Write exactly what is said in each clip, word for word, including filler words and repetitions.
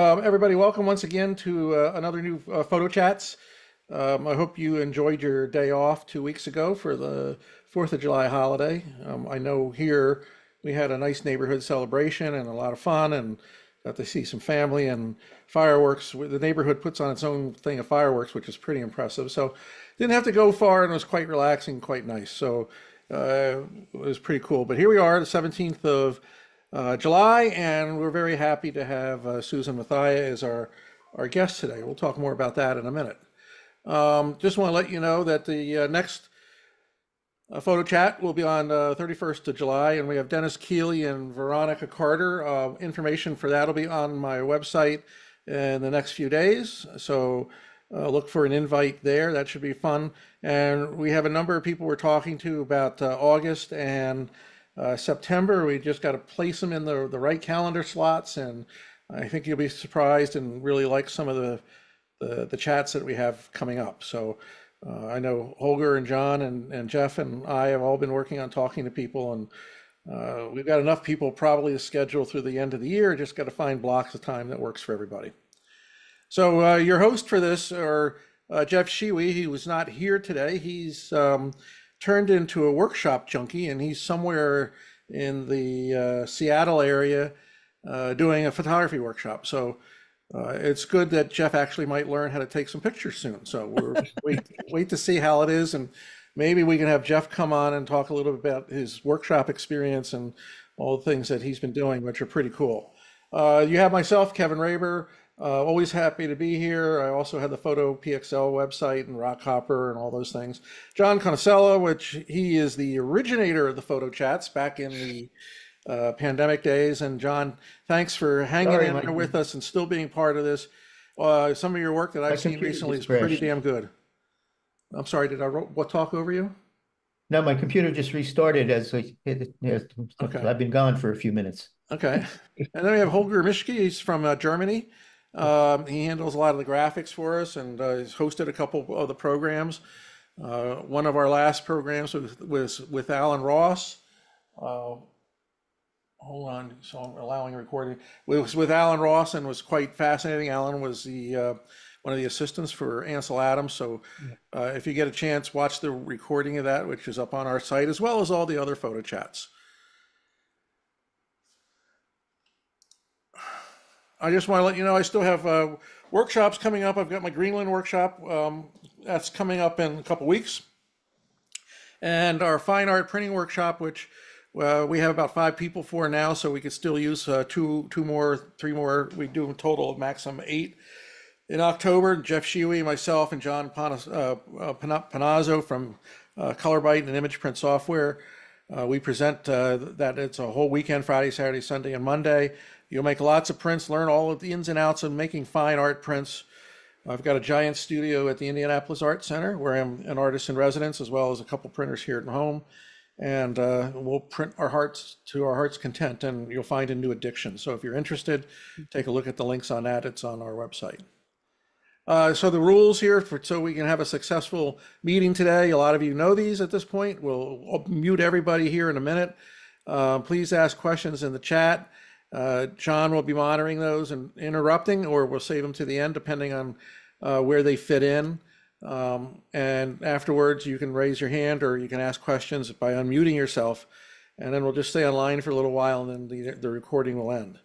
Um, everybody, welcome once again to uh, another new uh, Photo Chats. Um, I hope you enjoyed your day off two weeks ago for the fourth of July holiday. Um, I know here we had a nice neighborhood celebration and a lot of fun and got to see some family and fireworks. The neighborhood puts on its own thing of fireworks, which is pretty impressive. So didn't have to go far and was quite relaxing, quite nice. So uh, it was pretty cool. But here we are, the seventeenth of Uh, July, and we're very happy to have uh, Suzanne Mathia as our, our guest today. We'll talk more about that in a minute. Um, just want to let you know that the uh, next uh, photo chat will be on uh, thirty-first of July, and we have Dennis Keeley and Veronica Carter. Uh, information for that will be on my website in the next few days, so uh, look for an invite there. That should be fun. And we have a number of people we're talking to about uh, August and Uh, September. We just got to place them in the, the right calendar slots, and I think you'll be surprised and really like some of the the, the chats that we have coming up. So uh, I know Holger and John and, and Jeff and I have all been working on talking to people, and uh, we've got enough people probably to schedule through the end of the year. Just got to find blocks of time that works for everybody. So uh, your host for this are uh, Jeff Schewe. He was not here today. He's um, turned into a workshop junkie, and he's somewhere in the uh, Seattle area uh, doing a photography workshop. So uh, it's good that Jeff actually might learn how to take some pictures soon. So we're wait, wait to see how it is, and maybe we can have Jeff come on and talk a little bit about his workshop experience and all the things that he's been doing, which are pretty cool. Uh, you have myself, Kevin Raber, uh, always happy to be here. I also had the Photo P X L website and Rockhopper and all those things. John Conosella, which he is the originator of the Photo Chats back in the uh, pandemic days. And John, thanks for hanging Sorry, in there with us and still being part of this. Uh, some of your work that I've seen recently is crashed. Pretty damn good. I'm sorry, did I what talk over you? No, my computer just restarted as, I, as okay. I've been gone for a few minutes. Okay. And then we have Holger Mischke. He's from uh, Germany. Um, he handles a lot of the graphics for us, and uh, he's hosted a couple of the programs. Uh, one of our last programs was was with Alan Ross. Uh, hold on, so I'm allowing recording. It was with Alan Ross and was quite fascinating. Alan was the uh, one of the assistants for Ansel Adams. So uh, if you get a chance, watch the recording of that, which is up on our site, as well as all the other photo chats. I just want to let you know I still have uh, workshops coming up. I've got my Greenland workshop um, that's coming up in a couple weeks, and our fine art printing workshop, which uh, we have about five people for now, so we could still use uh, two, two more, three more. We do a total of maximum eight in October. Jeff Schewe, myself, and John Panas uh, Panazzo from uh, Color Byte and Image Print Software. Uh, we present uh, that it's a whole weekend, Friday, Saturday, Sunday, and Monday. You'll make lots of prints, learn all of the ins and outs of making fine art prints. I've got a giant studio at the Indianapolis Art Center where I'm an artist in residence, as well as a couple printers here at home. And uh, we'll print our hearts to our heart's content, and you'll find a new addiction. So if you're interested, take a look at the links on that. It's on our website. Uh, so the rules here, for, so we can have a successful meeting today. A lot of you know these at this point. We'll mute everybody here in a minute. Uh, please ask questions in the chat. Uh, John will be monitoring those and interrupting, or we'll save them to the end depending on uh, where they fit in. Um, and afterwards you can raise your hand or you can ask questions by unmuting yourself, and then we'll just stay online for a little while, and then the, the recording will end.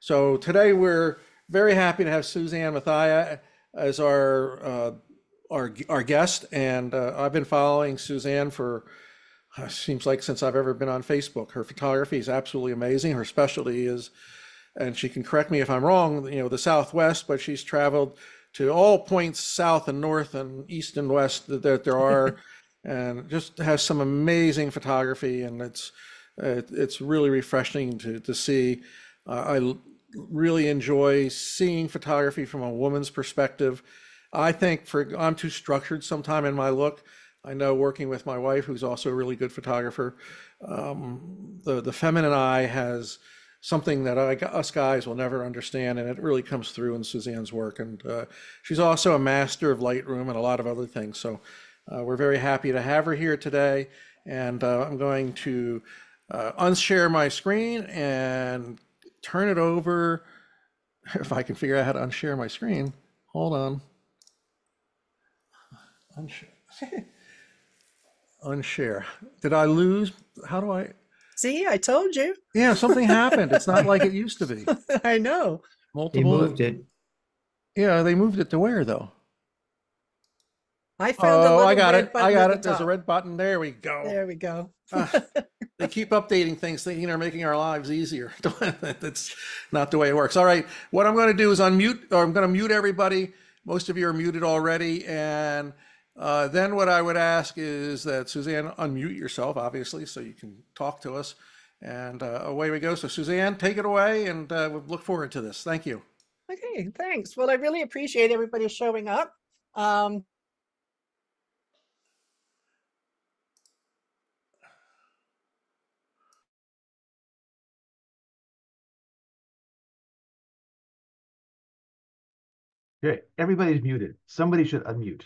So today we're very happy to have Suzanne Mathia as our, uh, our, our guest, and uh, I've been following Suzanne for Uh, seems like since I've ever been on Facebook. Her photography is absolutely amazing. Her specialty is, and she can correct me if I'm wrong, you know, the Southwest, but she's traveled to all points south and north and east and west that, that there are, and just has some amazing photography, and it's it, it's really refreshing to, to see. Uh, I really enjoy seeing photography from a woman's perspective. I think for I'm too structured sometime in my look. I know working with my wife, who's also a really good photographer, um, the, the feminine eye has something that I, us guys will never understand, and it really comes through in Suzanne's work. And uh, she's also a master of Lightroom and a lot of other things. So uh, we're very happy to have her here today. And uh, I'm going to uh, unshare my screen and turn it over if I can figure out how to unshare my screen. Hold on. Unshare. Unshare. Did I lose? How do I? See, I told you. Yeah, something happened. It's not like it used to be. I know. Multiple. They moved it. Yeah, they moved it to where though? I found. Oh, I got it. I got it. There's a red button. There we go. There we go. uh, they keep updating things, thinking they're making our lives easier. That's not the way it works. All right. What I'm going to do is unmute, or I'm going to mute everybody. Most of you are muted already, and uh, then what I would ask is that Suzanne unmute yourself, obviously, so you can talk to us. And uh, away we go. So Suzanne, take it away, and uh, we we'll look forward to this. Thank you. Okay. Thanks. Well, I really appreciate everybody showing up. Um, Okay, everybody's muted. Somebody should unmute.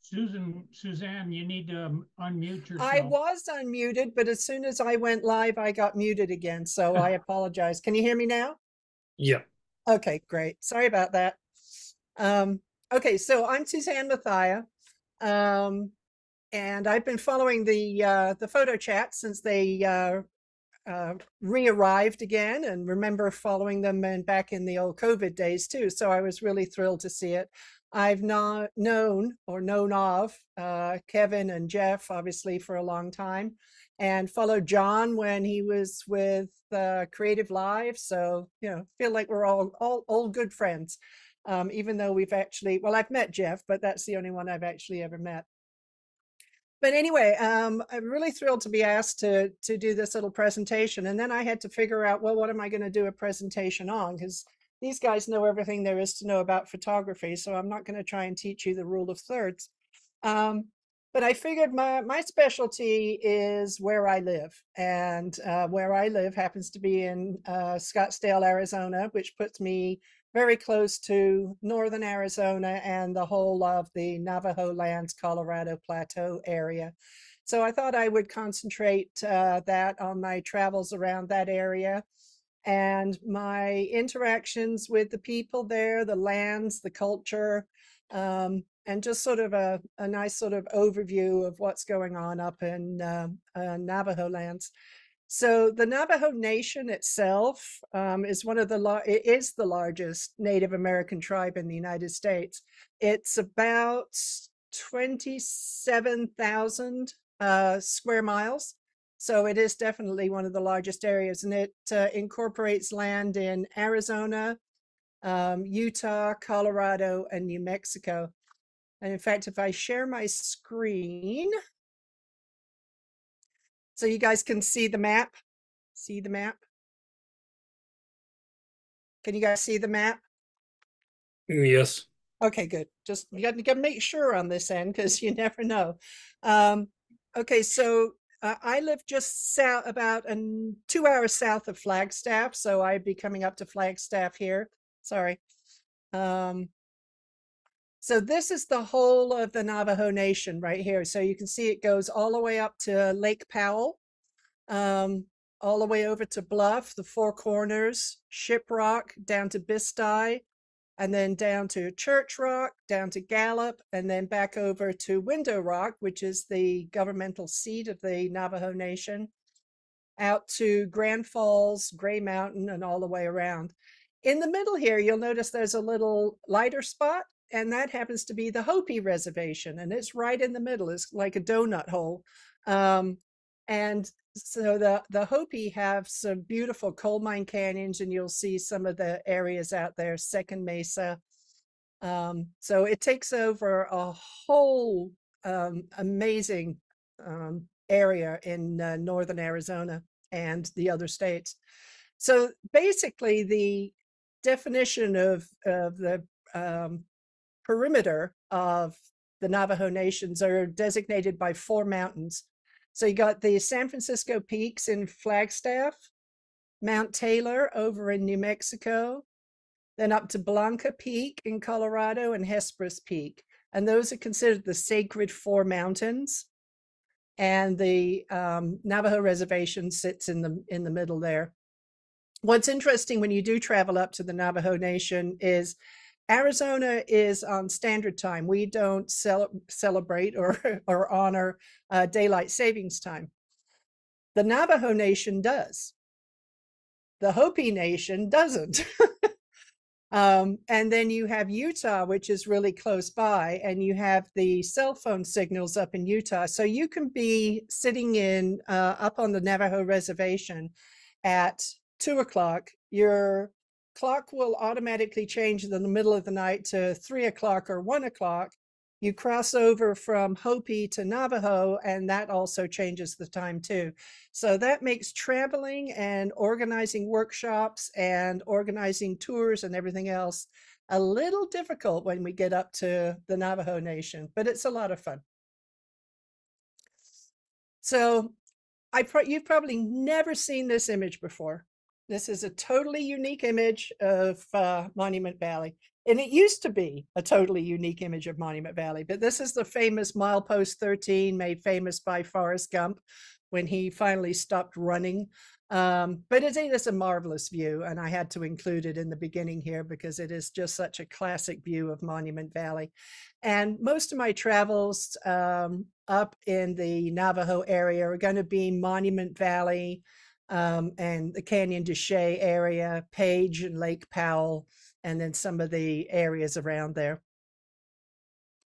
Susan, Suzanne, you need to unmute yourself. I was unmuted, but as soon as I went live, I got muted again. So I apologize. Can you hear me now? Yeah. Okay, great. Sorry about that. Um, okay, so I'm Suzanne Mathia, um, and I've been following the uh, the photo chat since they uh, Uh, re-arrived again, and remember following them and back in the old COVID days too. So I was really thrilled to see it. I've not known or known of uh, Kevin and Jeff obviously for a long time, and followed John when he was with uh, Creative Live. So you know, feel like we're all all old good friends, um, even though we've actually well, I've met Jeff, but that's the only one I've actually ever met. But anyway, um, I'm really thrilled to be asked to, to do this little presentation. And then I had to figure out, well, what am I going to do a presentation on? Because these guys know everything there is to know about photography. So I'm not going to try and teach you the rule of thirds. Um, but I figured my, my specialty is where I live. And uh, where I live happens to be in uh, Scottsdale, Arizona, which puts me very close to northern Arizona and the whole of the Navajo lands, Colorado Plateau area. So I thought I would concentrate uh, that on my travels around that area and my interactions with the people there, the lands, the culture, um, and just sort of a, a nice sort of overview of what's going on up in uh, uh, Navajo lands. So the Navajo Nation itself um, is one of the it is the largest Native American tribe in the United States. It's about twenty-seven thousand uh, square miles, so it is definitely one of the largest areas, and it uh, incorporates land in Arizona, um, Utah, Colorado, and New Mexico. And in fact, if I share my screen. So you guys can see the map, see the map. Can you guys see the map? Yes. Okay, good. Just you got to make sure on this end because you never know. Um, okay, so uh, I live just south, about an, two hours south of Flagstaff. So I'd be coming up to Flagstaff here. Sorry. Um, So this is the whole of the Navajo Nation right here. So you can see it goes all the way up to Lake Powell, um, all the way over to Bluff, the Four Corners, Shiprock, down to Bisteyi, and then down to Church Rock, down to Gallup, and then back over to Window Rock, which is the governmental seat of the Navajo Nation, out to Grand Falls, Gray Mountain, and all the way around. In the middle here, you'll notice there's a little lighter spot. And that happens to be the Hopi Reservation, and it's right in the middle. It's like a donut hole. Um, and so the, the Hopi have some beautiful coal mine canyons, and you'll see some of the areas out there, Second Mesa. Um, so it takes over a whole um, amazing um, area in uh, northern Arizona and the other states. So basically the definition of, of the um, perimeter of the Navajo Nations are designated by four mountains. So you got the San Francisco Peaks in Flagstaff, Mount Taylor over in New Mexico, then up to Blanca Peak in Colorado and Hesperus Peak. And those are considered the sacred four mountains. And the um, Navajo Reservation sits in the, in the middle there. what's interesting when you do travel up to the Navajo Nation is Arizona is on standard time. We don't cel celebrate or, or honor uh, daylight savings time. The Navajo Nation does. The Hopi Nation doesn't. um, and then you have Utah, which is really close by, and you have the cell phone signals up in Utah. So you can be sitting in uh, up on the Navajo Reservation at two o'clock. Your clock will automatically change in the middle of the night to three o'clock or one o'clock. You cross over from Hopi to Navajo, and that also changes the time too. So that makes traveling and organizing workshops and organizing tours and everything else a little difficult when we get up to the Navajo Nation, but it's a lot of fun. So I pro you've probably never seen this image before. This is a totally unique image of uh, Monument Valley. And it used to be a totally unique image of Monument Valley, but this is the famous milepost thirteen made famous by Forrest Gump when he finally stopped running. Um, but it is a marvelous view, and I had to include it in the beginning here because it is just such a classic view of Monument Valley. And most of my travels um, up in the Navajo area are going to be Monument Valley um, and the Canyon de Chelly area, Page and Lake Powell, and then some of the areas around there.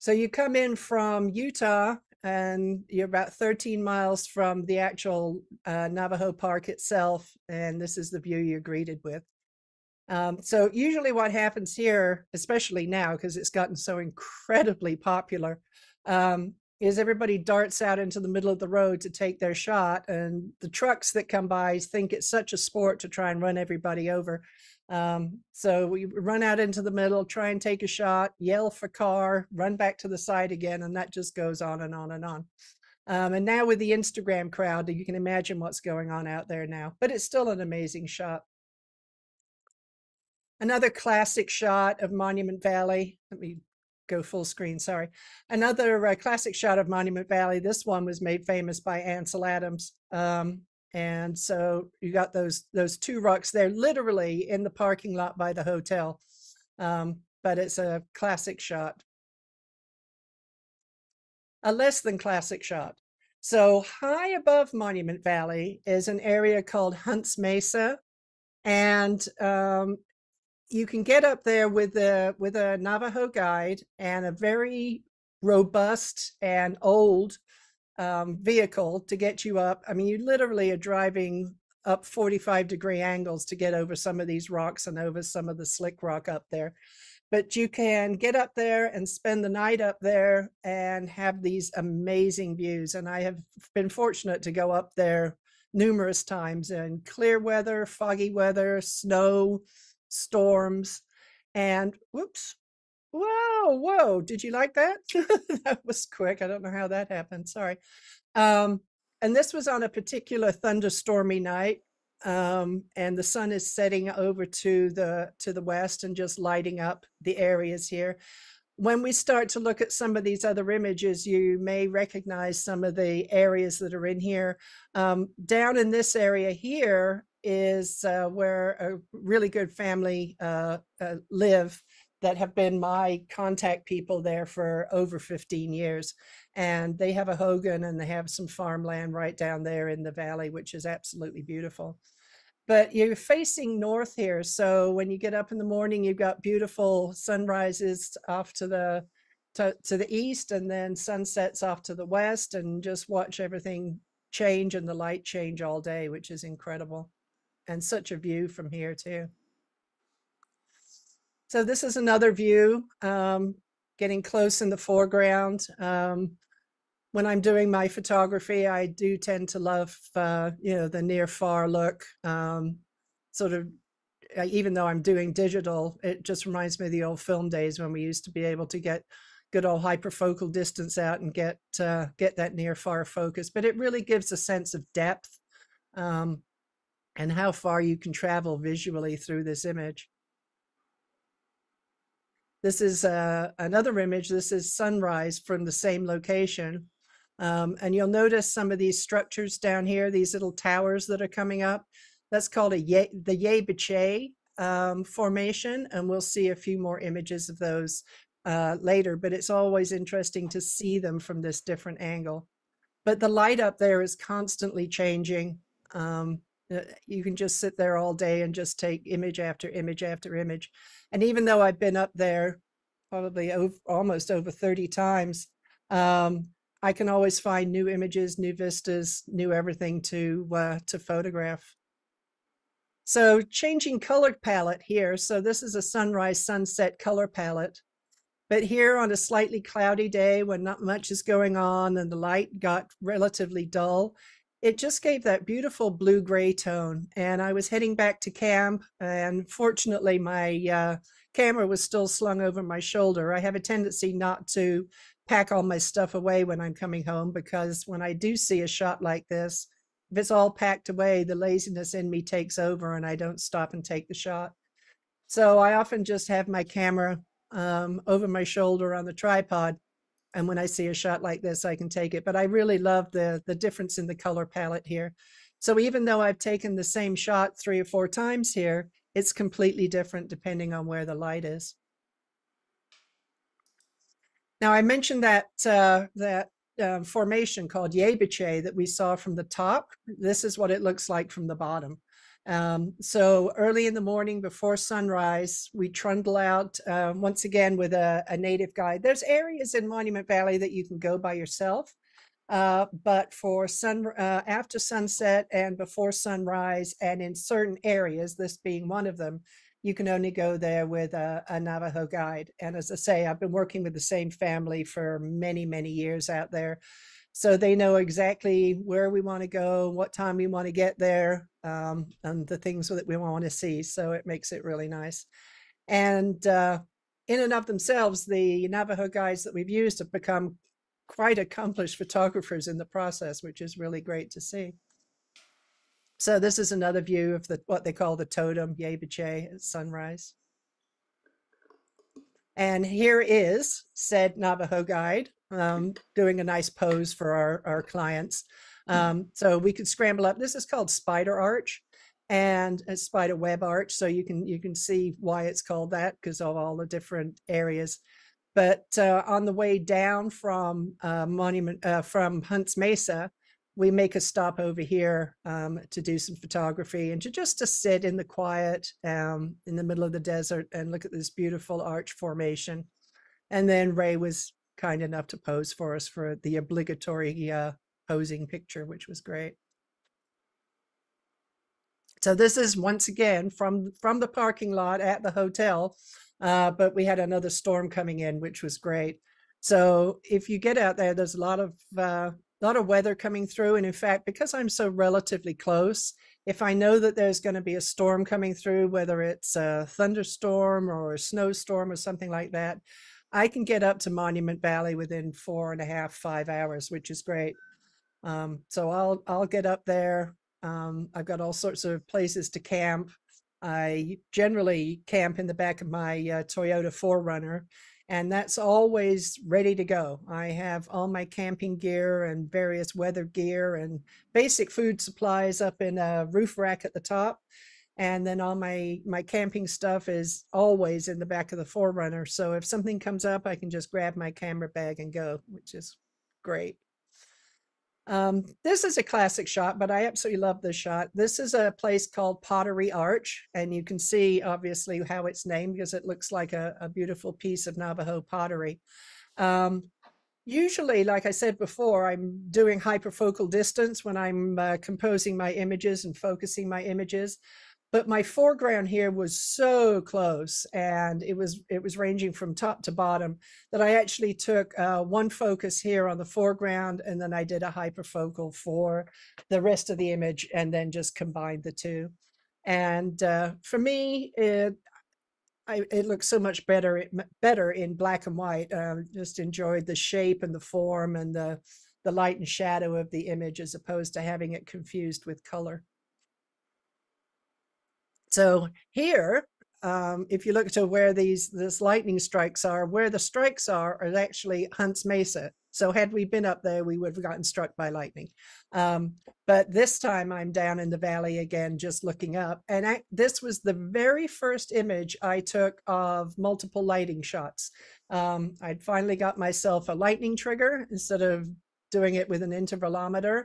So you come in from Utah and you're about thirteen miles from the actual uh, Navajo Park itself. And this is the view you're greeted with. Um, so usually what happens here, especially now, because it's gotten so incredibly popular, um, is everybody darts out into the middle of the road to take their shot. And the trucks that come by think it's such a sport to try and run everybody over. Um, so we run out into the middle, try and take a shot, yell for car, run back to the side again, and that just goes on and on and on. Um, and now with the Instagram crowd, you can imagine what's going on out there now, but it's still an amazing shot. Another classic shot of Monument Valley. Let me go full screen, sorry. Another uh, classic shot of Monument Valley. This one was made famous by Ansel Adams. Um, And so you got those those two rocks there, literally in the parking lot by the hotel. Um, but it's a classic shot. A less than classic shot. So high above Monument Valley is an area called Hunt's Mesa. And um, you can get up there with a, with a Navajo guide and a very robust and old Um, vehicle to get you up. I mean, you literally are driving up forty-five degree angles to get over some of these rocks and over some of the slick rock up there. But you can get up there and spend the night up there and have these amazing views. And I have been fortunate to go up there numerous times in clear weather, foggy weather, snow, storms, and whoops. Whoa, whoa, did you like that? That was quick. I don't know how that happened. Sorry. Um, and this was on a particular thunderstormy night. Um, and the sun is setting over to the to the west and just lighting up the areas here. When we start to look at some of these other images, you may recognize some of the areas that are in here. Um, down in this area here is uh, where a really good family uh, uh, live. That have been my contact people there for over fifteen years. And they have a hogan and they have some farmland right down there in the valley, which is absolutely beautiful. But you're facing north here. So when you get up in the morning, you've got beautiful sunrises off to the, to, to the east and then sunsets off to the west, and just watch everything change and the light change all day, which is incredible. And such a view from here too. So this is another view, um, getting close in the foreground. Um, when I'm doing my photography, I do tend to love, uh, you know, the near far look, um, sort of, even though I'm doing digital, it just reminds me of the old film days when we used to be able to get good old hyperfocal distance out and get, uh, get that near far focus, but it really gives a sense of depth, um, and how far you can travel visually through this image. This is uh, another image. This is sunrise from the same location. Um, and you'll notice some of these structures down here, these little towers that are coming up. That's called a Yé'ii, the Yé'ii Bicheii um, formation, and we'll see a few more images of those uh, later, but it's always interesting to see them from this different angle. But the light up there is constantly changing. Um, you can just sit there all day and just take image after image after image. And even though I've been up there probably over, almost over thirty times, um, I can always find new images, new vistas, new everything to uh, to photograph. So changing color palette here. So this is a sunrise sunset color palette. But here on a slightly cloudy day when not much is going on and the light got relatively dull, it just gave that beautiful blue gray tone. And I was heading back to camp, and fortunately my uh, camera was still slung over my shoulder. I have a tendency not to pack all my stuff away when I'm coming home, because when I do see a shot like this, if it's all packed away, the laziness in me takes over and I don't stop and take the shot. So I often just have my camera um, over my shoulder on the tripod. And when I see a shot like this, I can take it. But I really love the, the difference in the color palette here. So even though I've taken the same shot three or four times here, it's completely different depending on where the light is. Now, I mentioned that uh, that uh, formation called Yé'ii Bicheii that we saw from the top. This is what it looks like from the bottom. Um, so early in the morning before sunrise, we trundle out uh, once again with a, a native guide. There's areas in Monument Valley that you can go by yourself, uh, but for sun uh, after sunset and before sunrise, and in certain areas, this being one of them, you can only go there with a, a Navajo guide. And as I say, I've been working with the same family for many, many years out there. So they know exactly where we want to go, what time we want to get there, um, and the things that we want to see. So it makes it really nice. And uh, in and of themselves, the Navajo guides that we've used have become quite accomplished photographers in the process, which is really great to see. So this is another view of the, what they call the totem, Yé'ii Bicheii, at sunrise. And here is said Navajo guide um, doing a nice pose for our, our clients. Um, so we could scramble up. This is called spider arch and a spider web arch. So you can, you can see why it's called that because of all the different areas. But uh, on the way down from uh, Monument, uh, from Hunt's Mesa, we make a stop over here um, to do some photography and to just to sit in the quiet um, in the middle of the desert and look at this beautiful arch formation. And then Ray was kind enough to pose for us for the obligatory uh, posing picture, which was great. So this is once again from, from the parking lot at the hotel, uh, but we had another storm coming in, which was great. So if you get out there, there's a lot of, uh, A lot of weather coming through. And in fact, because I'm so relatively close, if I know that there's going to be a storm coming through, whether it's a thunderstorm or a snowstorm or something like that, I can get up to Monument Valley within four and a half, five hours, which is great. Um, so I'll, I'll get up there. Um, I've got all sorts of places to camp. I generally camp in the back of my uh, Toyota four runner. And that's always ready to go. I have all my camping gear and various weather gear and basic food supplies up in a roof rack at the top. And then all my, my camping stuff is always in the back of the four runner. So if something comes up, I can just grab my camera bag and go, which is great. Um, this is a classic shot, but I absolutely love this shot. This is a place called Pottery Arch, and you can see obviously how it's named because it looks like a, a beautiful piece of Navajo pottery. Um, usually, like I said before, I'm doing hyperfocal distance when I'm uh, composing my images and focusing my images. But my foreground here was so close, and it was it was ranging from top to bottom that I actually took uh, one focus here on the foreground, and then I did a hyperfocal for the rest of the image, and then just combined the two. And uh, for me, it I, it looks so much better it, better in black and white. I just enjoyed the shape and the form and the the light and shadow of the image as opposed to having it confused with color. So here, Um, if you look to where these this lightning strikes are, where the strikes are is actually Hunt's Mesa. So had we been up there, we would have gotten struck by lightning. Um, but this time I'm down in the valley again, just looking up. And I, this was the very first image I took of multiple lighting shots. Um, I'd finally got myself a lightning trigger instead of doing it with an intervalometer,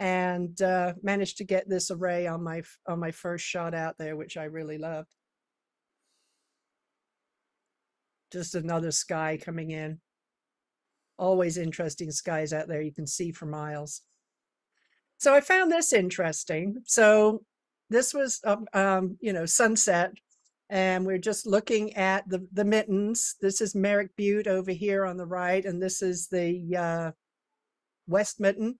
and uh, managed to get this array on my, on my first shot out there, which I really loved. Just another sky coming in. Always interesting skies out there. You can see for miles. So I found this interesting. So this was, um, um, you know, sunset, and we're just looking at the, the mittens. This is Merrick Butte over here on the right, and this is the uh, West Mitten,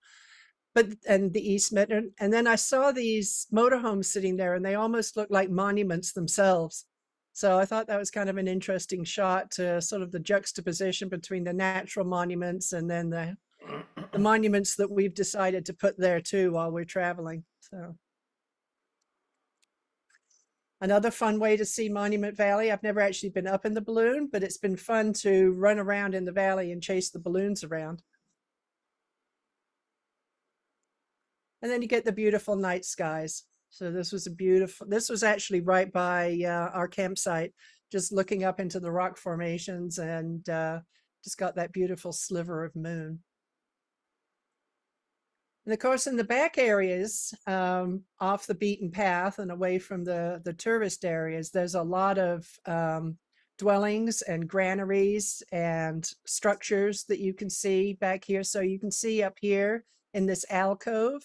but and the East Mitten. And then I saw these motorhomes sitting there, and they almost looked like monuments themselves. So I thought that was kind of an interesting shot to sort of the juxtaposition between the natural monuments and then the, the monuments that we've decided to put there too while we're traveling. So another fun way to see Monument Valley. I've never actually been up in the balloon, but it's been fun to run around in the valley and chase the balloons around. And then you get the beautiful night skies. So this was a beautiful, this was actually right by uh, our campsite, just looking up into the rock formations, and uh, just got that beautiful sliver of moon. And of course, in the back areas, um, off the beaten path and away from the, the tourist areas, there's a lot of um, dwellings and granaries and structures that you can see back here. So you can see up here in this alcove,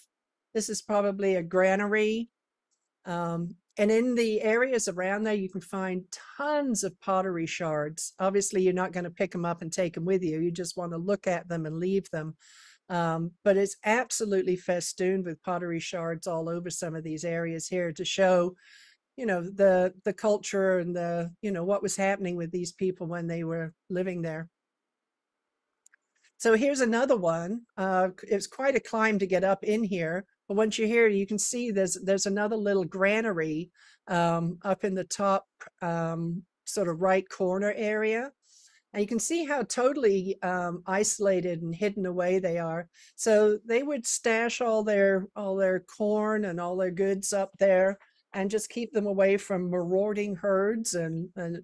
this is probably a granary. Um, and in the areas around there, you can find tons of pottery shards. Obviously, you're not going to pick them up and take them with you. You just want to look at them and leave them. Um, but it's absolutely festooned with pottery shards all over some of these areas here to show, you know, the, the culture and the, you know, what was happening with these people when they were living there. So here's another one. Uh, it's quite a climb to get up in here. But once you're here, you can see there's there's another little granary um, up in the top um, sort of right corner area. And you can see how totally um, isolated and hidden away they are. So they would stash all their, all their corn and all their goods up there and just keep them away from marauding herds and, and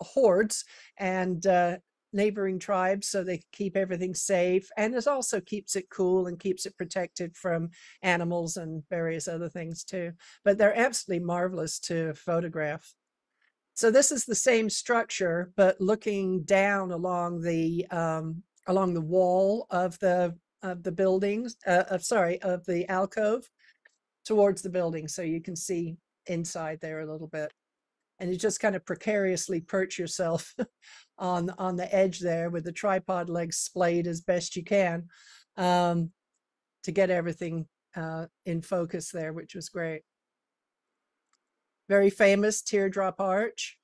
hordes and uh, neighboring tribes, so they keep everything safe, and it also keeps it cool and keeps it protected from animals and various other things too. But they're absolutely marvelous to photograph. So this is the same structure, but looking down along the um, along the wall of the of the buildings, uh, of sorry, of the alcove towards the building, so you can see inside there a little bit. And you just kind of precariously perch yourself on, on the edge there with the tripod legs splayed as best you can um, to get everything uh, in focus there, which was great. Very famous Teardrop Arch.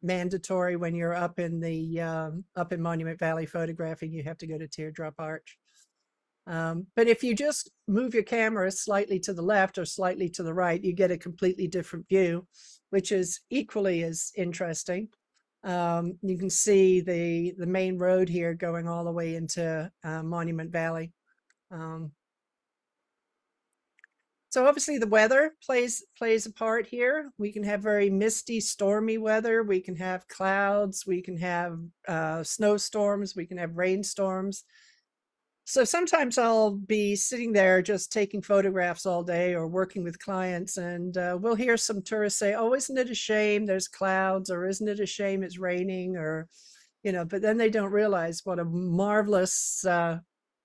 Mandatory when you're up in the um, up in Monument Valley photographing, you have to go to Teardrop Arch. Um, but if you just move your camera slightly to the left or slightly to the right, you get a completely different view, which is equally as interesting. Um, you can see the, the main road here going all the way into uh, Monument Valley. Um, so obviously the weather plays, plays a part here. We can have very misty, stormy weather. We can have clouds. We can have uh, snowstorms. We can have rainstorms. So sometimes I'll be sitting there just taking photographs all day or working with clients, and uh, we'll hear some tourists say, oh, isn't it a shame there's clouds, or isn't it a shame it's raining, or, you know, but then they don't realize what a marvelous uh,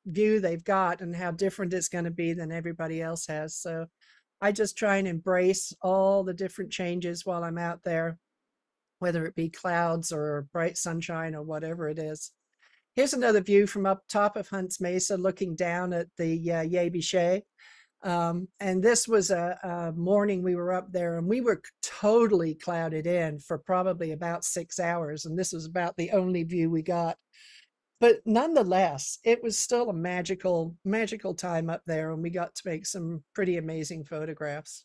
view they've got and how different it's going to be than everybody else has. So I just try and embrace all the different changes while I'm out there, whether it be clouds or bright sunshine or whatever it is. Here's another view from up top of Hunt's Mesa, looking down at the uh, Yé'ii Bicheii. Um, and this was a, a morning we were up there, and we were totally clouded in for probably about six hours. And this was about the only view we got. But nonetheless, it was still a magical, magical time up there, and we got to make some pretty amazing photographs.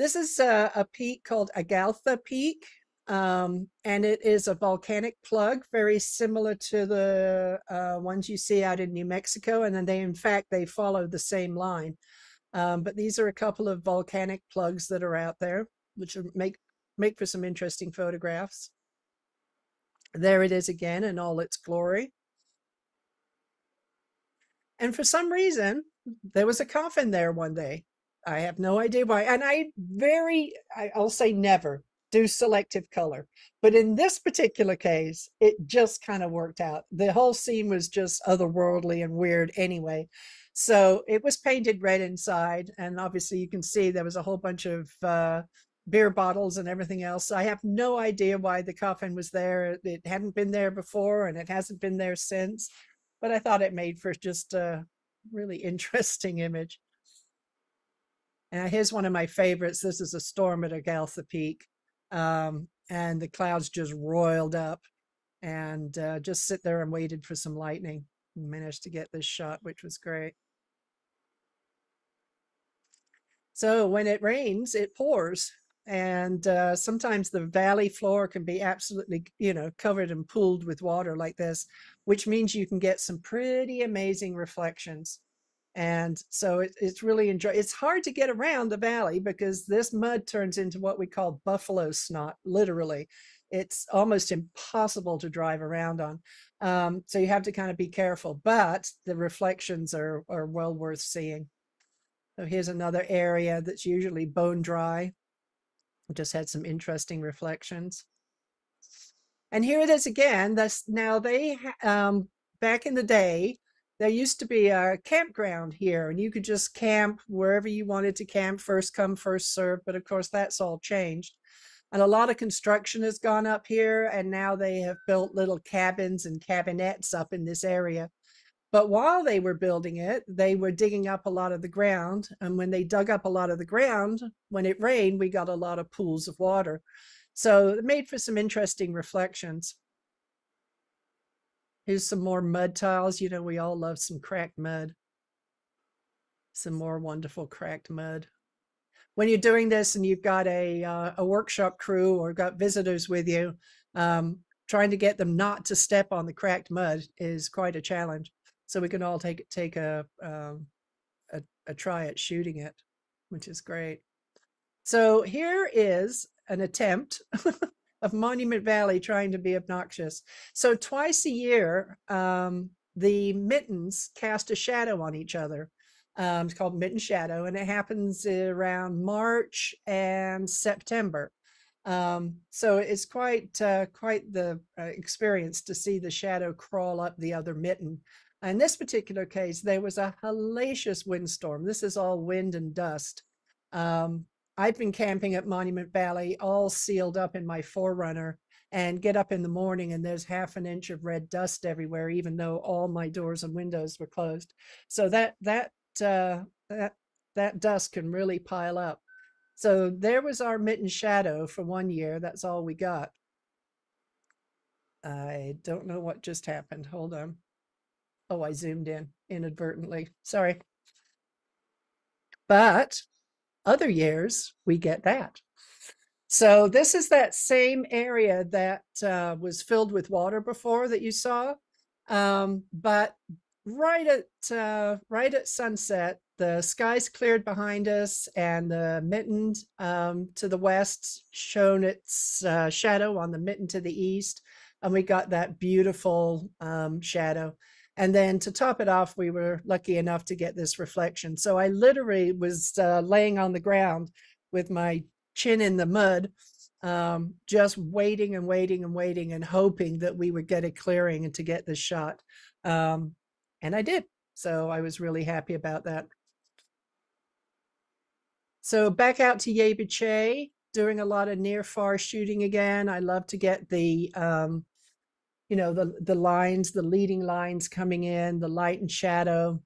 This is a, a peak called Agathla Peak, um, and it is a volcanic plug, very similar to the uh, ones you see out in New Mexico. And then they, in fact, they follow the same line. Um, but these are a couple of volcanic plugs that are out there, which make make for some interesting photographs. There it is again in all its glory. And for some reason, there was a coffin there one day. I have no idea why. And I very, I'll say never do selective color. But in this particular case, it just kind of worked out. The whole scene was just otherworldly and weird anyway. So it was painted red inside. And obviously you can see there was a whole bunch of uh, beer bottles and everything else. So I have no idea why the coffin was there. It hadn't been there before and it hasn't been there since. But I thought it made for just a really interesting image. And here's one of my favorites. This is a storm at Agathla Peak. Um, and the clouds just roiled up and uh, just sit there and waited for some lightning. We managed to get this shot, which was great. So when it rains, it pours. And uh, sometimes the valley floor can be absolutely, you know, covered and pooled with water like this, which means you can get some pretty amazing reflections. And so it, it's really enjoy. It's hard to get around the valley because this mud turns into what we call buffalo snot. Literally, it's almost impossible to drive around on. Um, so you have to kind of be careful, but the reflections are, are well worth seeing. So here's another area that's usually bone dry. We just had some interesting reflections. And here it is again. That's now they um, back in the day, there used to be a campground here and you could just camp wherever you wanted to camp, first come, first serve. But of course, that's all changed. And a lot of construction has gone up here and now they have built little cabins and cabinettes up in this area. But while they were building it, they were digging up a lot of the ground. And when they dug up a lot of the ground, when it rained, we got a lot of pools of water. So it made for some interesting reflections. Here's some more mud tiles. You know, we all love some cracked mud. Some more wonderful cracked mud. When you're doing this and you've got a, uh, a workshop crew or got visitors with you, um, trying to get them not to step on the cracked mud is quite a challenge. So we can all take, take a, um, a, a try at shooting it, which is great. So here is an attempt of Monument Valley trying to be obnoxious. So twice a year, um, the mittens cast a shadow on each other. Um, it's called mitten shadow, and it happens around March and September. Um, so it's quite uh, quite the uh, experience to see the shadow crawl up the other mitten. In this particular case, there was a hellacious windstorm. This is all wind and dust. Um, I've been camping at Monument Valley, all sealed up in my four runner, and get up in the morning and there's half an inch of red dust everywhere, even though all my doors and windows were closed. So that that uh, that that dust can really pile up. So there was our mitten shadow for one year. That's all we got. I don't know what just happened. Hold on. Oh, I zoomed in inadvertently. Sorry. But other years we get that. So this is that same area that uh, was filled with water before that you saw, um, but right at uh, right at sunset, the sky's cleared behind us, and the mitten um, to the west shone its uh, shadow on the mitten to the east, and we got that beautiful um, shadow. And then to top it off, we were lucky enough to get this reflection. So I literally was uh, laying on the ground with my chin in the mud, um, just waiting and waiting and waiting and hoping that we would get a clearing and to get this shot. Um, and I did. So I was really happy about that. So back out to Yé'ii Bicheii, doing a lot of near far shooting again. I love to get the... Um, you know, the, the lines, the leading lines coming in, the light and shadow,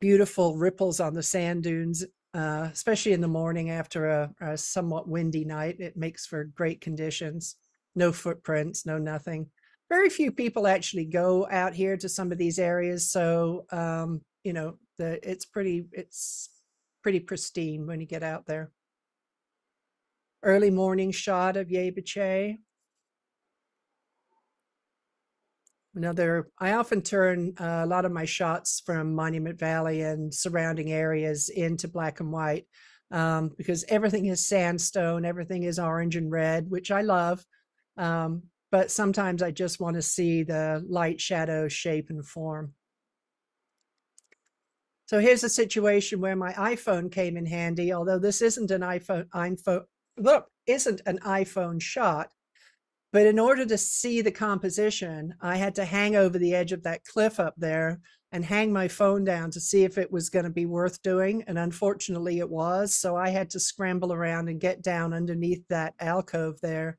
beautiful ripples on the sand dunes, uh, especially in the morning after a, a somewhat windy night. It makes for great conditions, no footprints, no nothing. Very few people actually go out here to some of these areas. So, um, you know, the, it's pretty, it's pretty pristine when you get out there. Early morning shot of Yé'ii Bicheii. Another, I often turn uh, a lot of my shots from Monument Valley and surrounding areas into black and white um, because everything is sandstone, everything is orange and red, which I love. Um, but sometimes I just want to see the light, shadow, shape, and form. So here's a situation where my iPhone came in handy, although this isn't an iPhone, iPhone look, isn't an iPhone shot. But in order to see the composition, I had to hang over the edge of that cliff up there and hang my phone down to see if it was going to be worth doing. And unfortunately, it was. So I had to scramble around and get down underneath that alcove there.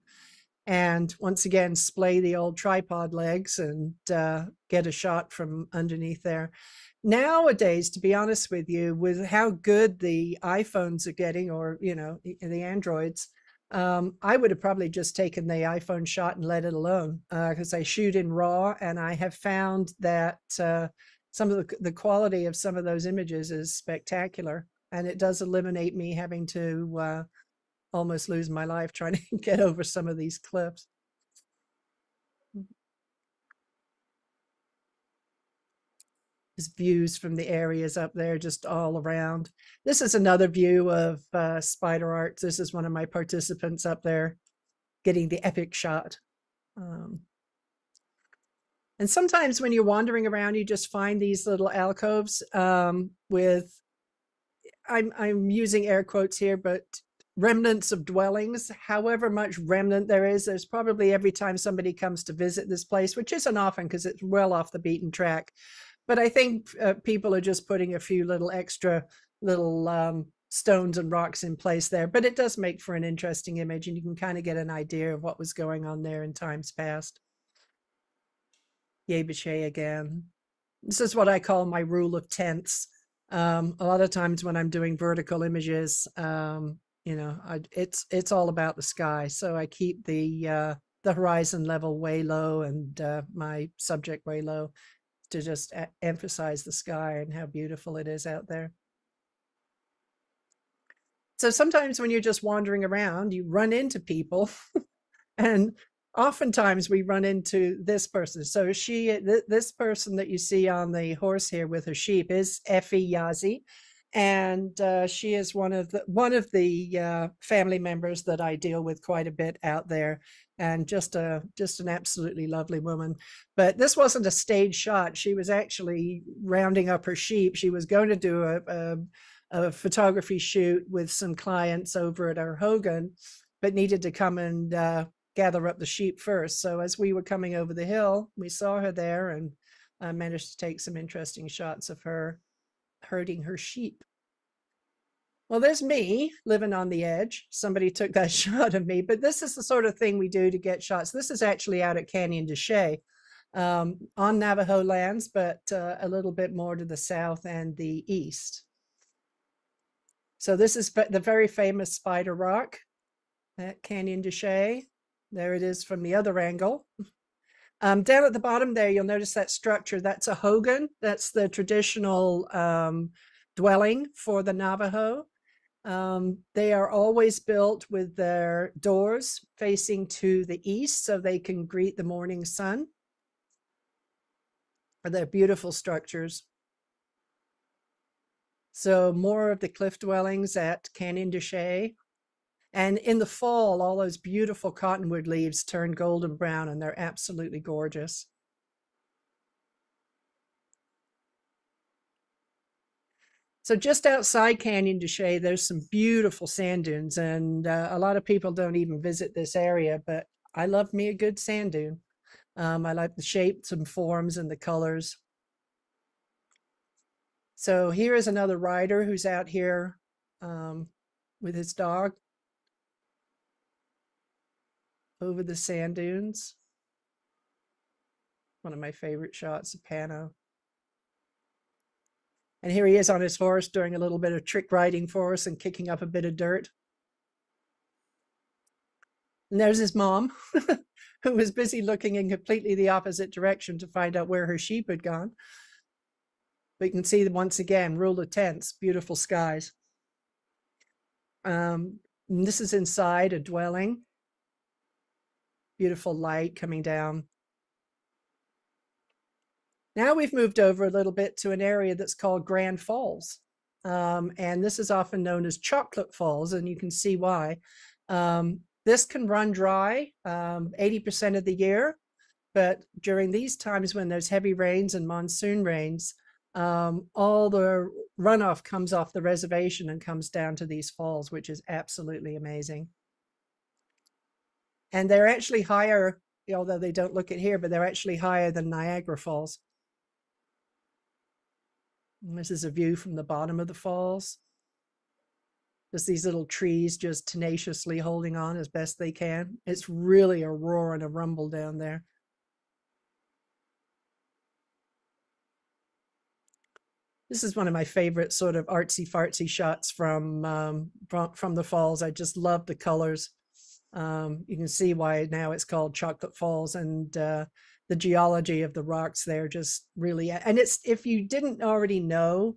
And once again, splay the old tripod legs and uh, get a shot from underneath there. Nowadays, to be honest with you, with how good the iPhones are getting, or, you know, the, the Androids, Um, I would have probably just taken the iPhone shot and let it alone because uh, I shoot in RAW, and I have found that uh, some of the, the quality of some of those images is spectacular, and it does eliminate me having to uh, almost lose my life trying to get over some of these cliffs. Views from the areas up there just all around. This is another view of uh, Spider Arts. This is one of my participants up there getting the epic shot. Um, and sometimes when you're wandering around, you just find these little alcoves um, with, I'm, I'm using air quotes here, but remnants of dwellings. However much remnant there is, there's probably every time somebody comes to visit this place, which isn't often because it's well off the beaten track. But I think uh, people are just putting a few little extra little um, stones and rocks in place there. But it does make for an interesting image, and you can kind of get an idea of what was going on there in times past. Yé'ii Bicheii again. This is what I call my rule of tenths. Um, a lot of times when I'm doing vertical images, um, you know, I, it's it's all about the sky. So I keep the uh, the horizon level way low and uh, my subject way low, to just emphasize the sky and how beautiful it is out there. So sometimes when you're just wandering around, you run into people, and oftentimes we run into this person. So she, th this person that you see on the horse here with her sheep is Effie Yazzie, and uh, she is one of the one of the uh, family members that I deal with quite a bit out there. And just a just an absolutely lovely woman. But this wasn't a stage shot. She was actually rounding up her sheep. She was going to do a, a, a photography shoot with some clients over at our Hogan, but needed to come and uh, gather up the sheep first. So as we were coming over the hill, we saw her there and uh, managed to take some interesting shots of her herding her sheep. Well, there's me living on the edge. Somebody took that shot of me, but this is the sort of thing we do to get shots. This is actually out at Canyon de Chelly, um, on Navajo lands, but uh, a little bit more to the south and the east. So this is the very famous Spider Rock at Canyon de Chelly. There it is from the other angle. Um, down at the bottom there, you'll notice that structure. That's a hogan. That's the traditional um, dwelling for the Navajo. Um, they are always built with their doors facing to the east so they can greet the morning sun. They're beautiful structures. So more of the cliff dwellings at Canyon de Chelly. And in the fall, all those beautiful cottonwood leaves turn golden brown, and they're absolutely gorgeous. So just outside Canyon de Chelly, there's some beautiful sand dunes, and uh, a lot of people don't even visit this area, but I love me a good sand dune. Um, I like the shapes and forms and the colors. So here is another rider who's out here um, with his dog over the sand dunes. One of my favorite shots, a pano. And here he is on his horse doing a little bit of trick riding for us and kicking up a bit of dirt. And there's his mom, who was busy looking in completely the opposite direction to find out where her sheep had gone. But you can see, once again, rule of tenths, beautiful skies. Um, this is inside a dwelling. Beautiful light coming down. Now we've moved over a little bit to an area that's called Grand Falls. Um, and this is often known as Chocolate Falls, and you can see why. Um, this can run dry um, eighty percent of the year, but during these times when there's heavy rains and monsoon rains, um, all the runoff comes off the reservation and comes down to these falls, which is absolutely amazing. And they're actually higher, although they don't look it here, but they're actually higher than Niagara Falls. And this is a view from the bottom of the falls. Just these little trees just tenaciously holding on as best they can. It's really a roar and a rumble down there. This is one of my favorite sort of artsy-fartsy shots from, um, from the falls. I just love the colors. Um, you can see why now it's called Chocolate Falls, and uh, the geology of the rocks there just really, and it's, if you didn't already know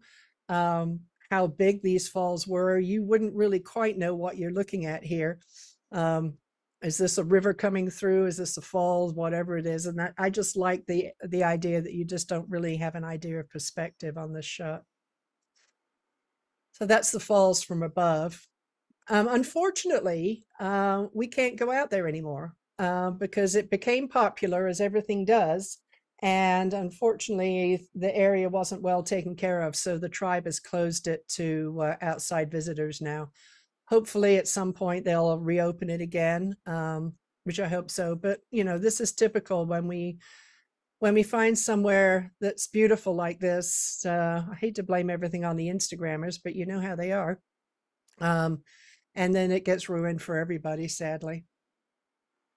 um, how big these falls were, you wouldn't really quite know what you're looking at here. Um, is this a river coming through? Is this a falls? Whatever it is. And that, I just like the, the idea that you just don't really have an idea of perspective on this shot. So that's the falls from above. Um, unfortunately, uh, we can't go out there anymore uh, because it became popular, as everything does. And unfortunately, the area wasn't well taken care of. So the tribe has closed it to uh, outside visitors now. Hopefully, at some point, they'll reopen it again, um, which I hope so. But, you know, this is typical when we when we find somewhere that's beautiful like this. Uh, I hate to blame everything on the Instagrammers, but you know how they are. Um, and then it gets ruined for everybody, sadly.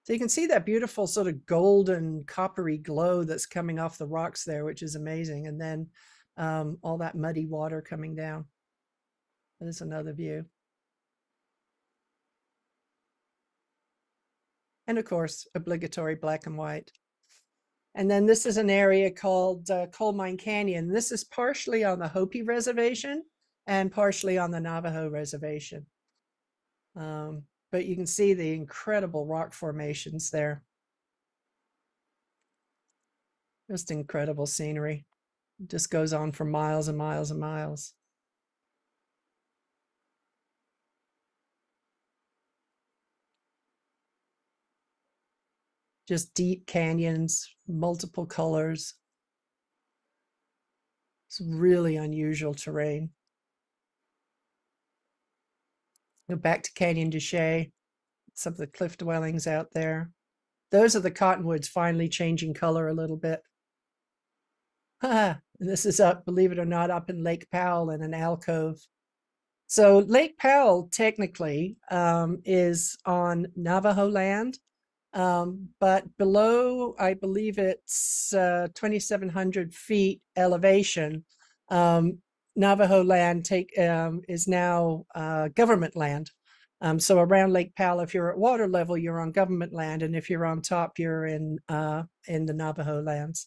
So you can see that beautiful sort of golden coppery glow that's coming off the rocks there, which is amazing. And then um, all that muddy water coming down. There's another view. And of course, obligatory black and white. And then this is an area called uh, Coal Mine Canyon. This is partially on the Hopi Reservation and partially on the Navajo Reservation. Um, but you can see the incredible rock formations there. Just incredible scenery. It just goes on for miles and miles and miles. Just deep canyons, multiple colors. It's really unusual terrain. Go back to Canyon de Chelly, some of the cliff dwellings out there. Those are the cottonwoods finally changing color a little bit. Ah, and this is up, believe it or not, up in Lake Powell in an alcove. So Lake Powell technically um, is on Navajo land, um, but below, I believe it's uh, twenty-seven hundred feet elevation, um, Navajo land take, um, is now uh, government land. Um, so around Lake Powell, if you're at water level, you're on government land. And if you're on top, you're in, uh, in the Navajo lands.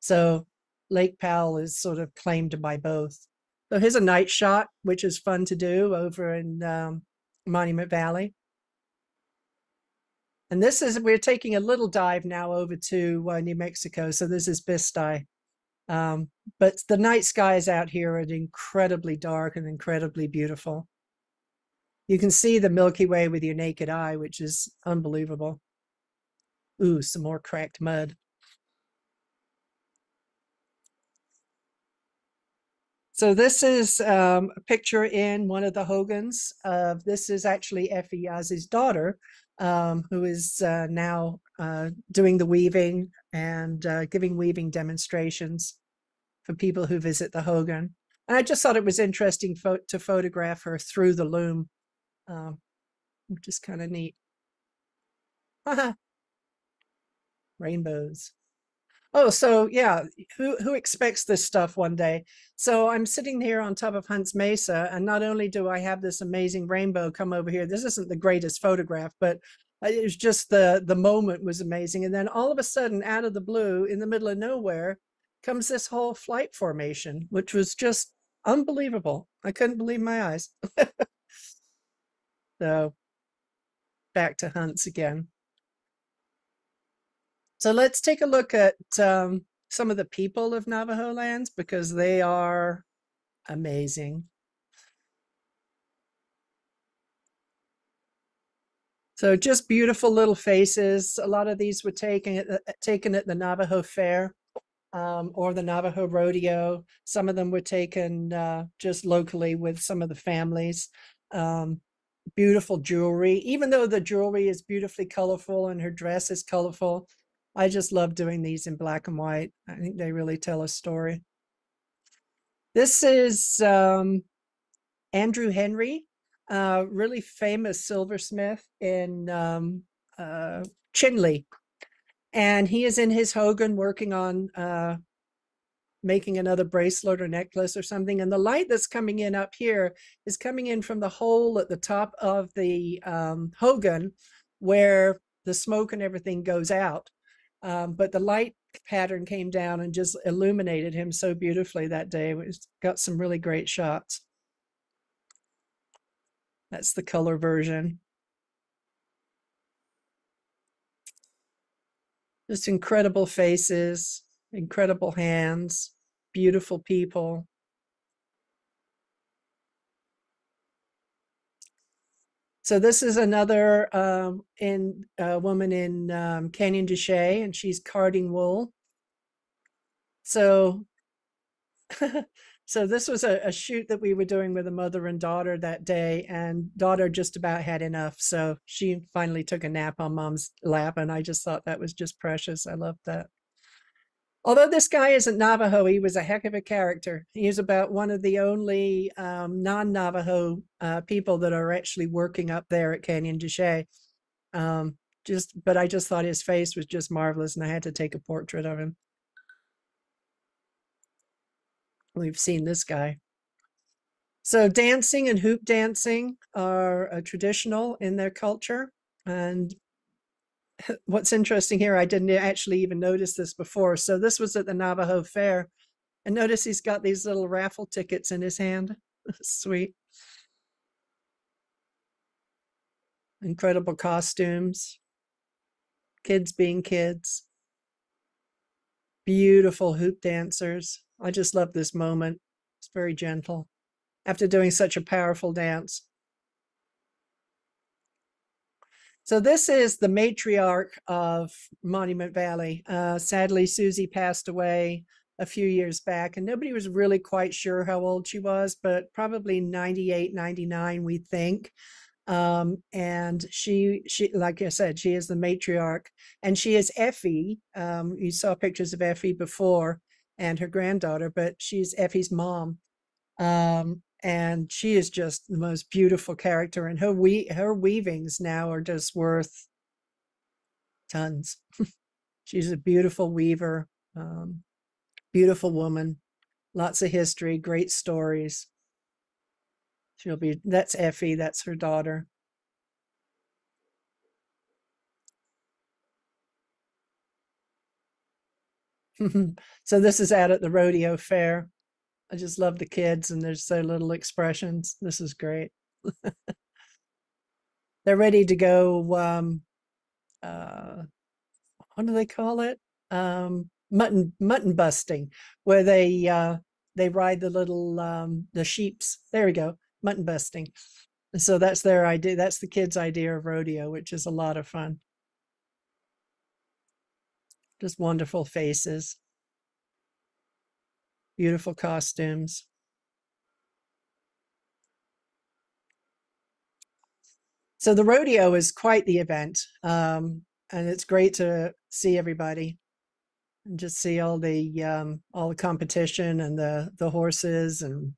So Lake Powell is sort of claimed by both. So here's a night shot, which is fun to do over in um, Monument Valley. And this is, we're taking a little dive now over to uh, New Mexico. So this is Bicheii. Um, but the night skies out here are incredibly dark and incredibly beautiful. You can see the Milky Way with your naked eye, which is unbelievable. Ooh, some more cracked mud. So this is um, a picture in one of the Hogans. Uh, this is actually Effie Yaz's daughter, um, who is uh, now uh, doing the weaving and uh, giving weaving demonstrations for people who visit the Hogan. And I just thought it was interesting fo to photograph her through the loom, uh, which is kind of neat. Rainbows. Oh, so yeah, who, who expects this stuff one day? So I'm sitting here on top of Hunt's Mesa, and not only do I have this amazing rainbow come over here, this isn't the greatest photograph, but it was just the, the moment was amazing. And then all of a sudden, out of the blue, in the middle of nowhere, comes this whole flight formation, which was just unbelievable. I couldn't believe my eyes. So back to Hunt's again. So let's take a look at um, some of the people of Navajo lands, because they are amazing. So just beautiful little faces. A lot of these were taken at the, taken at the Navajo Fair um, or the Navajo Rodeo. Some of them were taken uh, just locally with some of the families. Um, beautiful jewelry. Even though the jewelry is beautifully colorful and her dress is colorful, I just love doing these in black and white. I think they really tell a story. This is um, Andrew Henry. Uh, really famous silversmith in um, uh, Chinle, and he is in his hogan working on uh, making another bracelet or necklace or something. And the light that's coming in up here is coming in from the hole at the top of the um, hogan where the smoke and everything goes out. Um, but the light pattern came down and just illuminated him so beautifully that day. We got some really great shots. That's the color version. Just incredible faces, incredible hands, beautiful people. So this is another um, in, uh, woman in um, Canyon de Chelly, and she's carding wool. So So this was a, a shoot that we were doing with a mother and daughter that day, and daughter just about had enough. So she finally took a nap on mom's lap, and I just thought that was just precious. I loved that. Although this guy isn't Navajo, he was a heck of a character. He is about one of the only um, non-Navajo uh, people that are actually working up there at Canyon de Chelly. Um, just, but I just thought his face was just marvelous, and I had to take a portrait of him. We've seen this guy. So dancing and hoop dancing are uh, traditional in their culture. And what's interesting here, I didn't actually even notice this before. So this was at the Navajo Fair. And notice he's got these little raffle tickets in his hand. Sweet. Incredible costumes. Kids being kids. Beautiful hoop dancers. I just love this moment. It's very gentle after doing such a powerful dance. So this is the matriarch of Monument Valley. Uh, sadly, Susie passed away a few years back, and nobody was really quite sure how old she was, but probably ninety-eight, ninety-nine, we think. Um, and she, she, like I said, she is the matriarch, and she is Effie. Um, you saw pictures of Effie before, and her granddaughter, but she's Effie's mom. Um, and she is just the most beautiful character, and her we her weavings now are just worth tons. She's a beautiful weaver, um, beautiful woman, lots of history, great stories. She'll be, that's Effie, that's her daughter. So this is out at the rodeo fair. I just love the kids and there's their little expressions. This is great. They're ready to go. Um, uh, what do they call it? Um, mutton mutton busting, where they uh, they ride the little um, the sheeps. There we go, mutton busting. So that's their idea. That's the kids' idea of rodeo, which is a lot of fun. Just wonderful faces, beautiful costumes. So the rodeo is quite the event, um, and it's great to see everybody and just see all the um, all the competition and the the horses and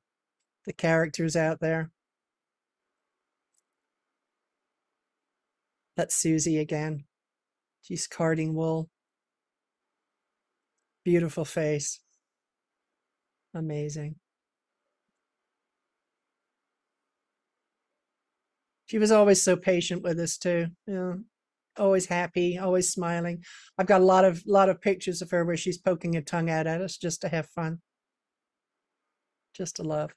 the characters out there. That's Susie again. She's carding wool. Beautiful face. Amazing. She was always so patient with us too. You know, always happy, always smiling. I've got a lot of lot of pictures of her where she's poking her tongue out at us just to have fun. Just to love.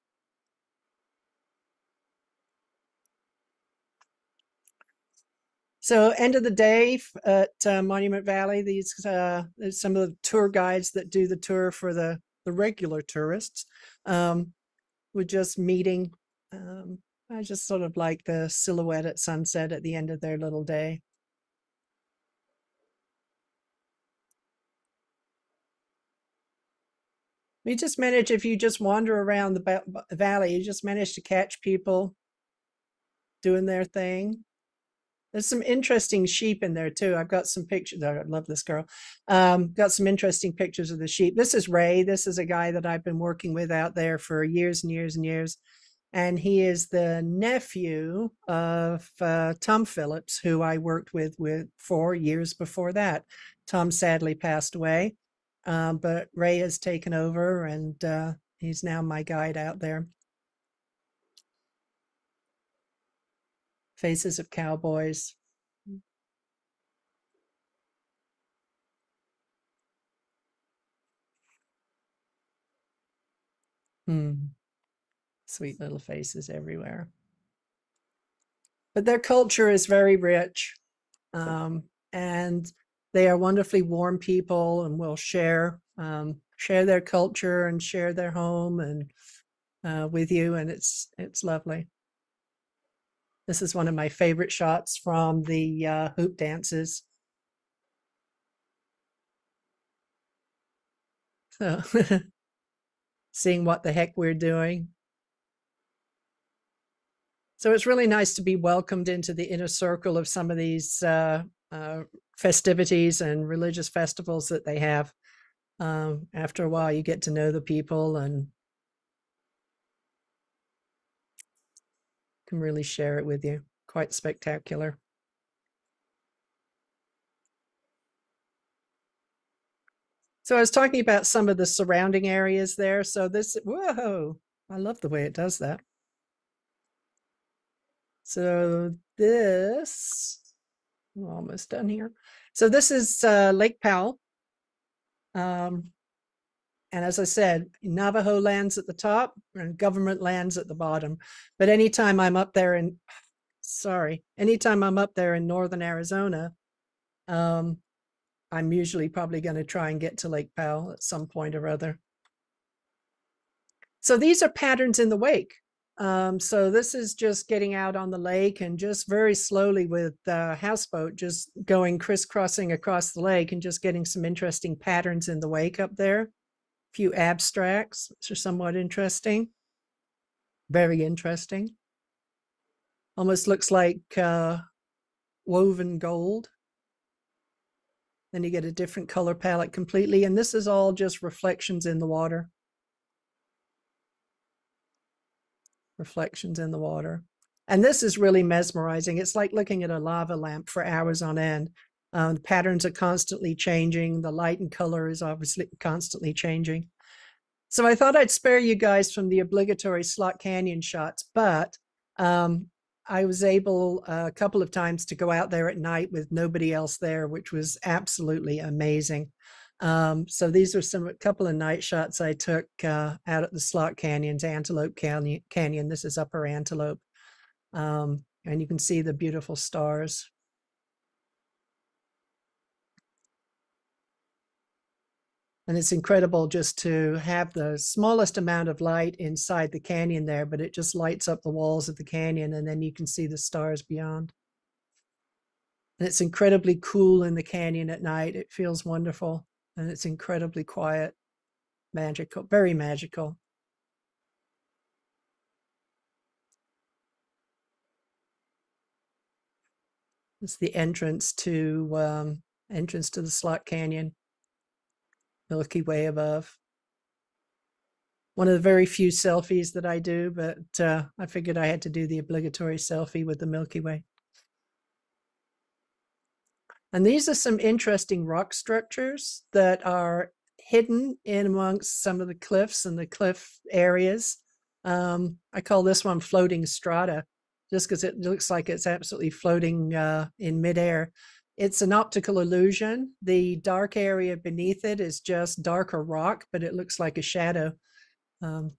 So end of the day at uh, Monument Valley, these uh, some of the tour guides that do the tour for the, the regular tourists, um, we're just meeting. Um, I just sort of like the silhouette at sunset at the end of their little day. You just manage, if you just wander around the valley, you just manage to catch people doing their thing. There's some interesting sheep in there too. I've got some pictures. I love this girl. Um, got some interesting pictures of the sheep. This is Ray. This is a guy that I've been working with out there for years and years and years. And he is the nephew of uh, Tom Phillips, who I worked with, with for years before that. Tom sadly passed away. Um, but Ray has taken over, and uh, he's now my guide out there. Faces of cowboys. Hmm. Sweet little faces everywhere. But their culture is very rich, um, and they are wonderfully warm people, and will share um, share their culture and share their home and uh, with you, and it's it's lovely. This is one of my favorite shots from the uh, hoop dances. So, seeing what the heck we're doing. So it's really nice to be welcomed into the inner circle of some of these Uh, uh, festivities and religious festivals that they have. Um, after a while, you get to know the people and can really share it with you. Quite spectacular. So I was talking about some of the surrounding areas there. So this, whoa, I love the way it does that. So this, we're almost done here. So this is uh, Lake Powell. Um, and as I said, Navajo lands at the top and government lands at the bottom. But anytime I'm up there in, sorry, anytime I'm up there in northern Arizona, um, I'm usually probably going to try and get to Lake Powell at some point or other. So these are patterns in the wake. Um, so this is just getting out on the lake and just very slowly with the houseboat, just going crisscrossing across the lake and just getting some interesting patterns in the wake up there. A few abstracts, which are somewhat interesting. Very interesting. Almost looks like uh, woven gold. Then you get a different color palette completely. And this is all just reflections in the water. Reflections in the water. And this is really mesmerizing. It's like looking at a lava lamp for hours on end. Um, the patterns are constantly changing. The light and color is obviously constantly changing. So I thought I'd spare you guys from the obligatory slot canyon shots, but um, I was able uh, a couple of times to go out there at night with nobody else there, which was absolutely amazing. Um, so these are some a couple of night shots I took uh, out at the slot canyons, Antelope Canyon. Canyon. This is Upper Antelope, um, and you can see the beautiful stars. And it's incredible just to have the smallest amount of light inside the canyon there, but it just lights up the walls of the canyon, and then you can see the stars beyond. And it's incredibly cool in the canyon at night. It feels wonderful. And it's incredibly quiet, magical, very magical. It's the entrance to um, entrance to the slot canyon, Milky Way above. One of the very few selfies that I do, but uh, I figured I had to do the obligatory selfie with the Milky Way. And these are some interesting rock structures that are hidden in amongst some of the cliffs and the cliff areas. Um, I call this one floating strata, just because it looks like it's absolutely floating uh, in midair. It's an optical illusion. The dark area beneath it is just darker rock, but it looks like a shadow. Um,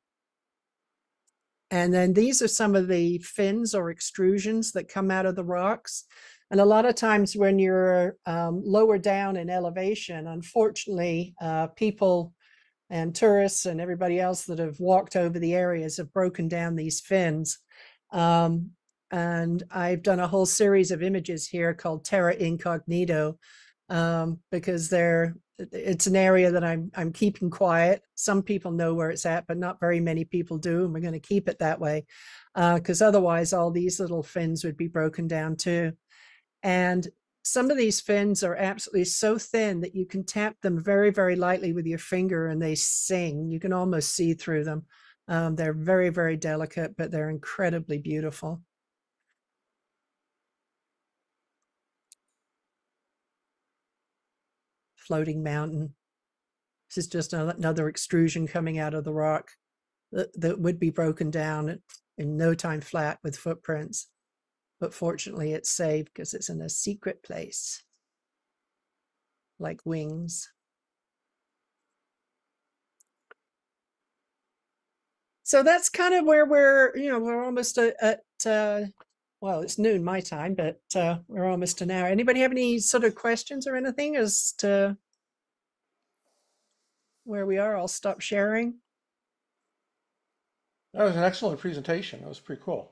and then these are some of the fins or extrusions that come out of the rocks. And a lot of times when you're um, lower down in elevation, unfortunately, uh, people and tourists and everybody else that have walked over the areas have broken down these fins. Um, and I've done a whole series of images here called Terra Incognito, um, because they're, it's an area that I'm, I'm keeping quiet. Some people know where it's at, but not very many people do. And we're going to keep it that way, because uh, otherwise all these little fins would be broken down too. And some of these fins are absolutely so thin that you can tap them very, very lightly with your finger and they sing. You can almost see through them. Um, they're very, very delicate, but they're incredibly beautiful. Floating mountain. This is just another extrusion coming out of the rock that, that would be broken down in no time flat with footprints. But fortunately, it's saved because it's in a secret place, like wings. So that's kind of where we're, you know, we're almost at, uh, well, it's noon my time, but uh, we're almost an hour. Anybody have any sort of questions or anything as to where we are? I'll stop sharing. That was an excellent presentation. That was pretty cool.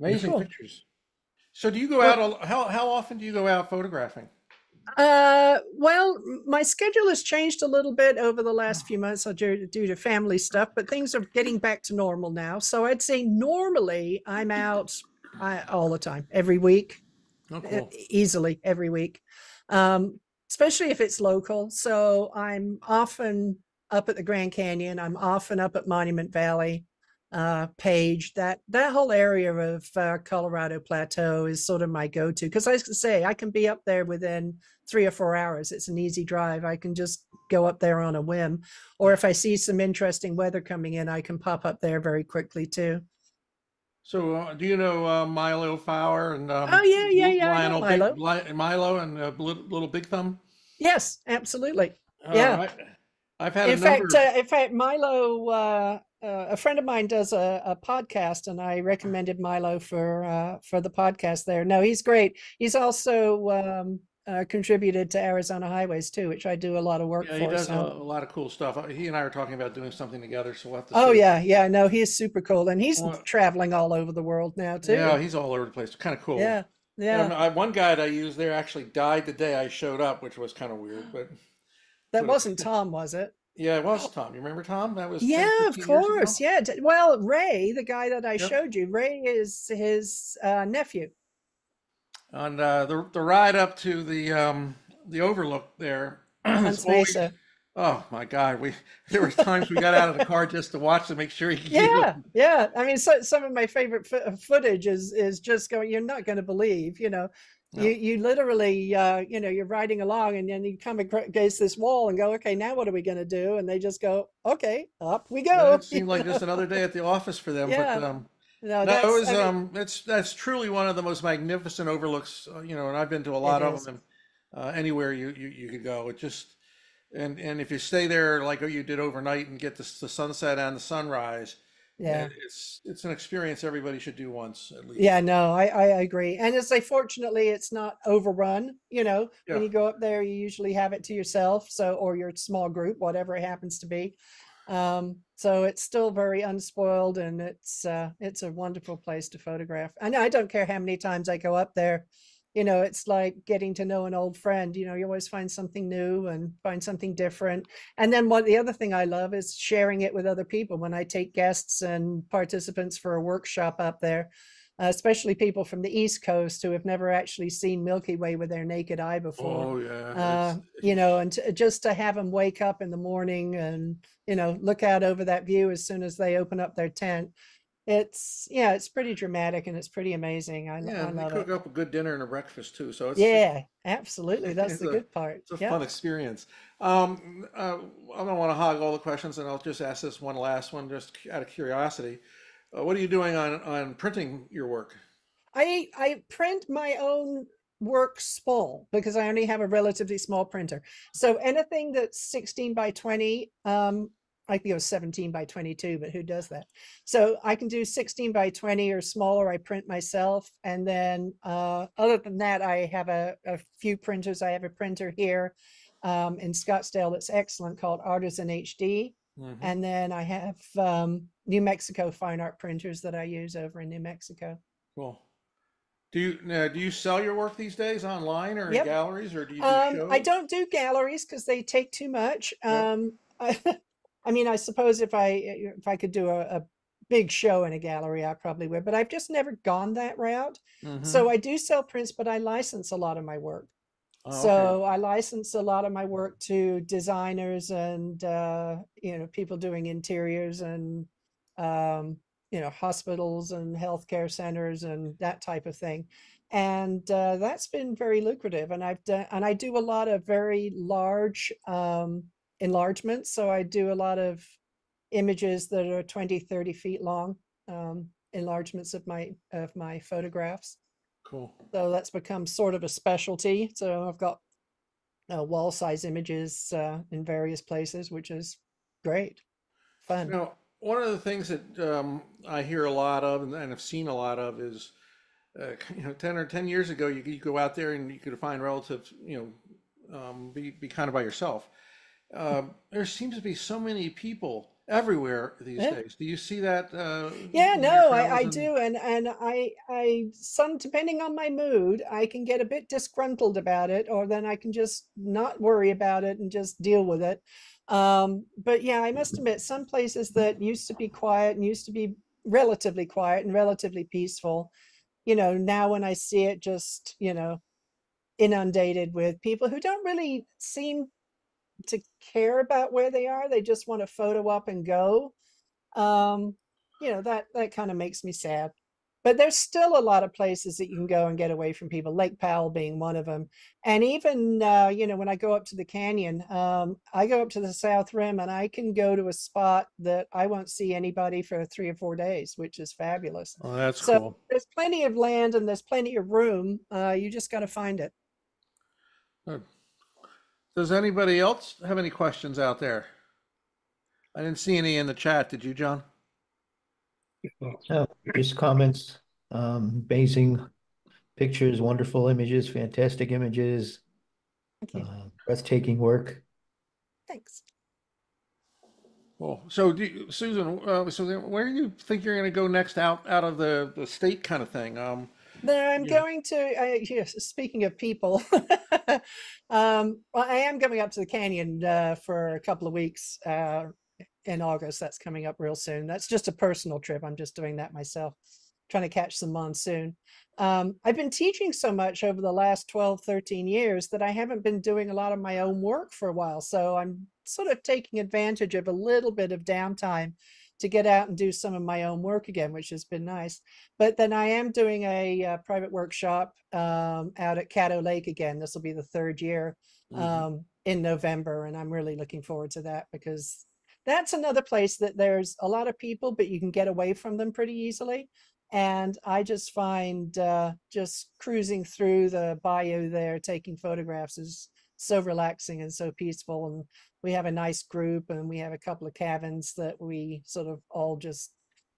Amazing cool. pictures. So do you go out, how, how often do you go out photographing? Uh, well, my schedule has changed a little bit over the last few months due to family stuff, but things are getting back to normal now. So I'd say normally I'm out I, all the time, every week, oh, cool. easily every week, um, especially if it's local. So I'm often up at the Grand Canyon. I'm often up at Monument Valley. Uh, page that that whole area of uh, Colorado Plateau is sort of my go-to, because I say I can be up there within three or four hours. It's an easy drive. I can just go up there on a whim, or if I see some interesting weather coming in, I can pop up there very quickly too. So uh, do you know uh, Milo Fowler and um, oh yeah yeah yeah Lionel, Milo. Big, Milo and uh, Little Big Thumb? Yes, absolutely. Uh, yeah, I, I've had in a fact of... uh, in fact Milo. Uh, Uh, a friend of mine does a, a podcast, and I recommended Milo for uh, for the podcast there. No, he's great. He's also um, uh, contributed to Arizona Highways too, which I do a lot of work yeah, for. He does so. a lot of cool stuff. He and I are talking about doing something together, so we'll have to see. Oh yeah, yeah. No, he's super cool, and he's well, traveling all over the world now too. Yeah, he's all over the place. Kind of cool. Yeah, yeah. And I, one guide I used there actually died the day I showed up, which was kind of weird, but that wasn't Tom, was it? Yeah, it was Tom. You remember Tom? That was yeah, ten, of course. Yeah. Well, Ray, the guy that I yep. showed you, Ray is his uh, nephew. And uh, the the ride up to the um, the overlook there. Hunt's Mesa. Oh my God, we there were times we got out of the car just to watch to make sure he. Yeah, could. yeah. I mean, so, some of my favorite footage is is just going. You're not going to believe, you know. No. You you literally, uh, you know, you're riding along and then you come against this wall and go, okay, now what are we going to do? And they just go, okay, up we go. Well, it seemed like know? just another day at the office for them. Yeah. But um, no, that's, no, it was, I mean, um, it's, that's truly one of the most magnificent overlooks, you know, and I've been to a lot of is. them, uh, anywhere you, you, you could go. It just, and, and if you stay there like you did overnight and get the, the sunset and the sunrise, yeah, it's it's an experience everybody should do once at least. Yeah, no, I I agree, and as I fortunately it's not overrun. You know, yeah. when you go up there, you usually have it to yourself, so or your small group, whatever it happens to be. Um, so it's still very unspoiled, and it's uh, it's a wonderful place to photograph. And I don't care how many times I go up there. You know, it's like getting to know an old friend. You know, you always find something new and find something different. And then what the other thing I love is sharing it with other people. When I take guests and participants for a workshop up there, uh, especially people from the East Coast who have never actually seen Milky Way with their naked eye before. Oh yeah. Uh, you know, and to, just to have them wake up in the morning and, you know, look out over that view as soon as they open up their tent. It's yeah, it's pretty dramatic and it's pretty amazing. I, yeah, I love they cook it. up a good dinner and a breakfast too. So it's, yeah, absolutely. That's the a, good part. It's a yep. fun experience. Um, uh, I don't want to hog all the questions, and I'll just ask this one last one, just out of curiosity. Uh, what are you doing on on printing your work? I I print my own work small because I only have a relatively small printer. So anything that's sixteen by twenty. Um, I can go seventeen by twenty-two, but who does that? So I can do sixteen by twenty or smaller. I print myself. And then uh, other than that, I have a, a few printers. I have a printer here um, in Scottsdale that's excellent called Artisan H D. Mm-hmm. And then I have um, New Mexico fine art printers that I use over in New Mexico. Cool. Do you uh, do you sell your work these days online or in yep. galleries, or do you do um, shows? I don't do galleries because they take too much. Yep. Um, I, I mean, I suppose if I if I could do a, a big show in a gallery, I probably would. But I've just never gone that route. Mm-hmm. So I do sell prints, but I license a lot of my work. Oh, so okay. I license a lot of my work to designers and uh, you know, people doing interiors and. Um, you know, hospitals and healthcare centers and that type of thing. And uh, that's been very lucrative. And I've done, and I do a lot of very large um, enlargements. So I do a lot of images that are twenty, thirty feet long, um, enlargements of my, of my photographs. Cool. So that's become sort of a specialty. So I've got uh, wall size images uh, in various places, which is great, fun. Now, one of the things that um, I hear a lot of, and I've seen a lot of, is uh, you know, ten or ten years ago, you could go out there and you could find relatives, you know, um, be, be kind of by yourself. Um, there seems to be so many people everywhere these yeah. days. Do you see that? Uh, yeah, no, I, I do. And, and I, I, some, depending on my mood, I can get a bit disgruntled about it, or then I can just not worry about it and just deal with it. Um, but yeah, I must admit, some places that used to be quiet and used to be relatively quiet and relatively peaceful, you know, now when I see it, just, you know, inundated with people who don't really seem to care about where they are. They just want to photo up and go. Um, you know, that, that kind of makes me sad. But there's still a lot of places that you can go and get away from people, Lake Powell being one of them. And even, uh, you know, when I go up to the canyon, um, I go up to the South Rim and I can go to a spot that I won't see anybody for three or four days, which is fabulous. Oh, that's so cool. There's plenty of land and there's plenty of room. Uh, you just got to find it. Does anybody else have any questions out there? I didn't see any in the chat. Did you, John? Uh, just comments, um, amazing pictures, wonderful images, fantastic images, uh, breathtaking work. Thanks. Well, so do you, Susan, uh, so where do you think you're going to go next out, out of the, the state kind of thing? Um, There, I'm yeah. going to, uh, you know, speaking of people, um, well, I am going up to the canyon uh, for a couple of weeks. Uh, in August, that's coming up real soon. That's just a personal trip. I'm just doing that myself, trying to catch some monsoon. Um, I've been teaching so much over the last twelve, thirteen years that I haven't been doing a lot of my own work for a while. So I'm sort of taking advantage of a little bit of downtime to get out and do some of my own work again, which has been nice. But then I am doing a, a private workshop um, out at Caddo Lake again. This will be the third year um, mm-hmm. in November. And I'm really looking forward to that because that's another place that there's a lot of people, but you can get away from them pretty easily. And I just find uh, just cruising through the bayou there, taking photographs is so relaxing and so peaceful. And we have a nice group and we have a couple of cabins that we sort of all just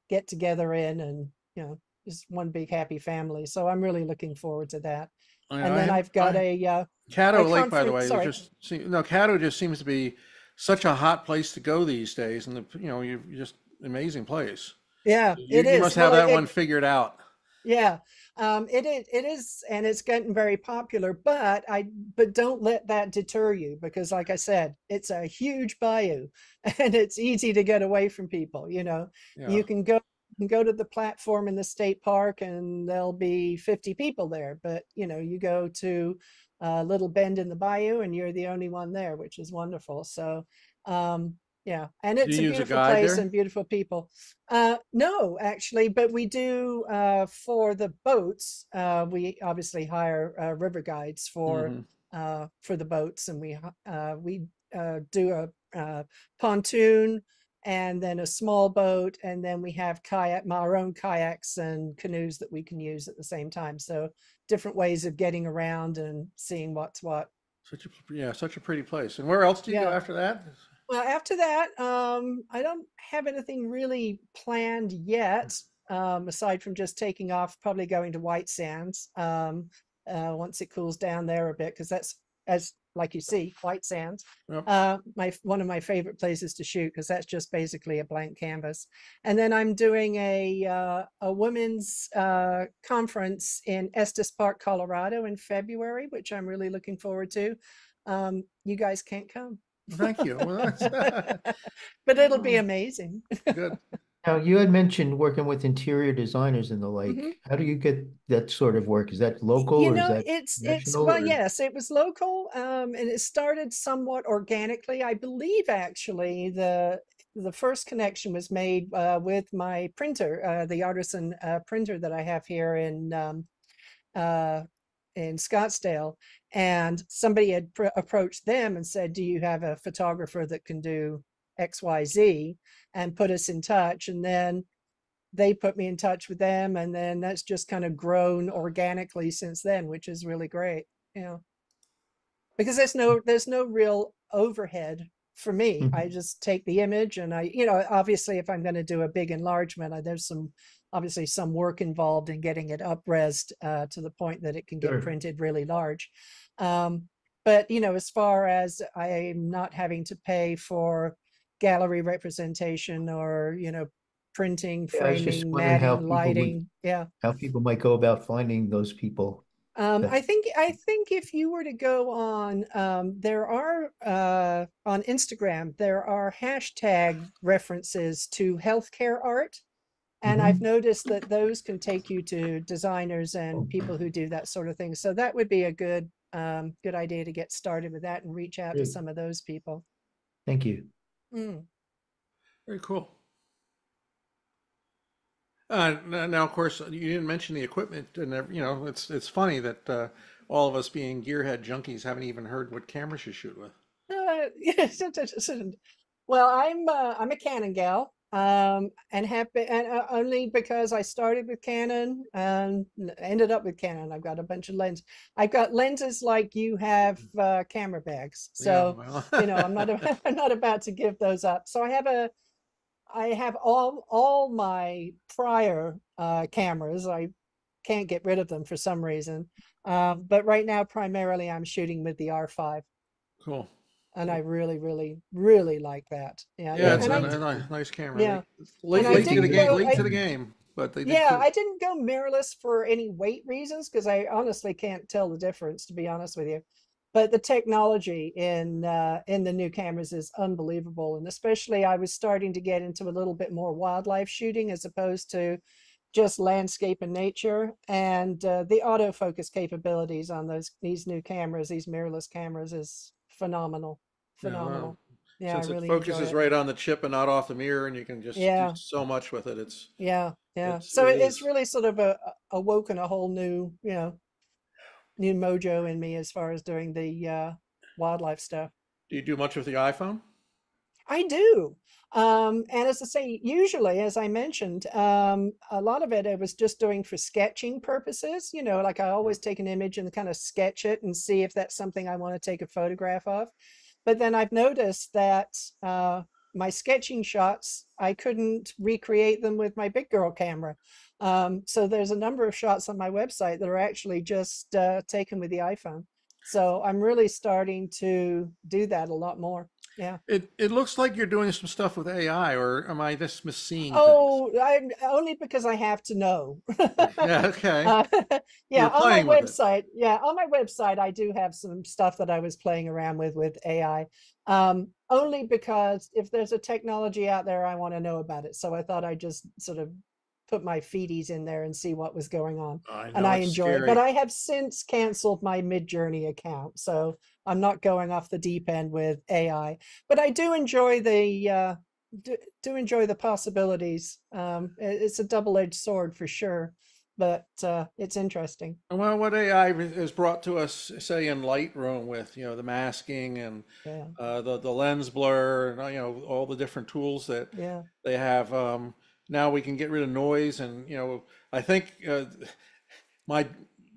get together in and, you know, just one big happy family. So I'm really looking forward to that. I, and I, then I've got I, a... Uh, Caddo Lake, by the way, just, no, Caddo just seems to be such a hot place to go these days, and the, you know, you're just amazing place. Yeah, you, it is. You must have well, that it, one figured out. Yeah, um, it is. It is, and it's gotten very popular. But I, but don't let that deter you, because, like I said, it's a huge bayou, and it's easy to get away from people. You know, yeah. you can go you can go to the platform in the state park, and there'll be fifty people there. But you know, you go to a uh, little bend in the bayou and you're the only one there, which is wonderful. So um yeah, and it's a beautiful a place there? And beautiful people. Uh no, actually, but we do uh for the boats, uh we obviously hire uh, river guides for mm-hmm. uh for the boats, and we uh we uh do a uh, pontoon and then a small boat, and then we have kayak, our own kayaks and canoes that we can use at the same time. So different ways of getting around and seeing what's what. Such a, yeah, such a pretty place. And where else do you yeah. go after that? Well, after that, um, I don't have anything really planned yet, um, aside from just taking off, probably going to White Sands um, uh, once it cools down there a bit, because that's, as like you see, White Sands, yep. uh, my one of my favorite places to shoot, because that's just basically a blank canvas. And then I'm doing a uh, a women's uh, conference in Estes Park, Colorado, in February, which I'm really looking forward to. Um, you guys can't come. Thank you. But it'll be amazing. Good. Now, you had mentioned working with interior designers in the lake. Mm-hmm. How do you get that sort of work? Is that local? You know, or is that it's, it's, well, or? Yes, it was local. Um, and it started somewhat organically. I believe actually the, the first connection was made uh, with my printer, uh, the artisan uh, printer that I have here in, um, uh, in Scottsdale. And somebody had pr- approached them and said, do you have a photographer that can do X Y Z, and put us in touch, and then they put me in touch with them, and then that's just kind of grown organically since then, which is really great, you know, because there's no there's no real overhead for me. Mm-hmm. I just take the image, and I, you know, obviously if I'm going to do a big enlargement, I, there's some obviously some work involved in getting it up-resed uh, to the point that it can get sure. printed really large. Um, but you know, as far as I'm not having to pay for gallery representation or, you know, printing, framing, matting, lighting. Yeah. How people might go about finding those people. Um, I think, I think if you were to go on, um, there are, uh, on Instagram, there are hashtag references to healthcare art. And mm-hmm. I've noticed that those can take you to designers and people who do that sort of thing. So that would be a good, um, good idea to get started with that and reach out Great. to some of those people. Thank you. Mm. Very cool. Uh, now, of course, you didn't mention the equipment, and you know, it's it's funny that uh, all of us being gearhead junkies haven't even heard what cameras you shoot with. Uh, well, I'm uh, I'm a Canon gal, um, and have been, and uh, only because I started with Canon and ended up with Canon. I've got a bunch of lenses. I've got lenses like you have uh, camera bags, so yeah, well. you know, I'm not a, I'm not about to give those up. So I have a. I have all all my prior uh, cameras. I can't get rid of them for some reason. Uh, but right now, primarily, I'm shooting with the R five. Cool. And I really, really, really like that. Yeah, yeah, it's a, I, a nice camera. Yeah. Late, late, to, the game, go, late I, to the game. But they yeah, I didn't go mirrorless for any weight reasons, because I honestly can't tell the difference, to be honest with you. But the technology in uh, in the new cameras is unbelievable, and especially I was starting to get into a little bit more wildlife shooting as opposed to just landscape and nature. And uh, the autofocus capabilities on those these new cameras, these mirrorless cameras, is phenomenal, phenomenal. Yeah, wow. yeah Since I really it focuses it. right on the chip and not off the mirror, and you can just yeah. do so much with it. It's yeah, yeah. It's, so it it's really sort of a awoken a whole new, you know. new mojo in me as far as doing the uh, wildlife stuff. Do you do much with the iPhone? I do. Um, and as I say, usually, as I mentioned, um, a lot of it I was just doing for sketching purposes. You know, like I always take an image and kind of sketch it and see if that's something I want to take a photograph of. But then I've noticed that uh, my sketching shots, I couldn't recreate them with my big girl camera. Um, so there's a number of shots on my website that are actually just uh, taken with the iPhone. So I'm really starting to do that a lot more. Yeah. It it looks like you're doing some stuff with A I, or am I just misseeing? Oh, I'm, only because I have to know. yeah. Okay. Uh, yeah. You're on my website. Yeah. On my website, I do have some stuff that I was playing around with with A I. Um, only because if there's a technology out there, I want to know about it. So I thought I'd just sort of put my feeties in there and see what was going on. I know, and I enjoy it. But I have since canceled my Midjourney account, so I'm not going off the deep end with A I. But I do enjoy the uh, do, do enjoy the possibilities. Um, it's a double-edged sword for sure, but uh, it's interesting. Well, what A I is brought to us, say in Lightroom, with you know the masking and yeah. uh, the the lens blur, and you know all the different tools that yeah. they have. Um, Now we can get rid of noise, and you know, I think uh, my,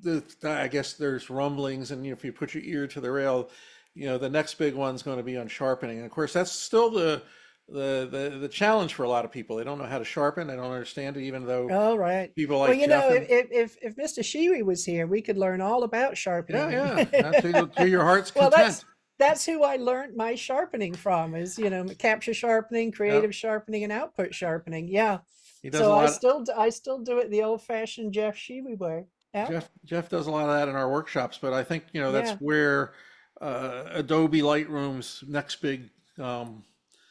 the, I guess there's rumblings, and you know, if you put your ear to the rail, you know, the next big one's going to be on sharpening. And of course, that's still the the the, the challenge for a lot of people. They don't know how to sharpen. They don't understand it, even though all right. people like well, you Jeff know, and... if, if if Mister Schewe was here, we could learn all about sharpening. Yeah, yeah, to, to your heart's content. Well, that's, that's who I learned my sharpening from is, you know, capture sharpening, creative yep. sharpening, and output sharpening. Yeah. He does so I of... still I still do it the old-fashioned Jeff Schewe way. Yep. Jeff Jeff does a lot of that in our workshops, but I think, you know, that's yeah. where uh, Adobe Lightroom's next big. Um,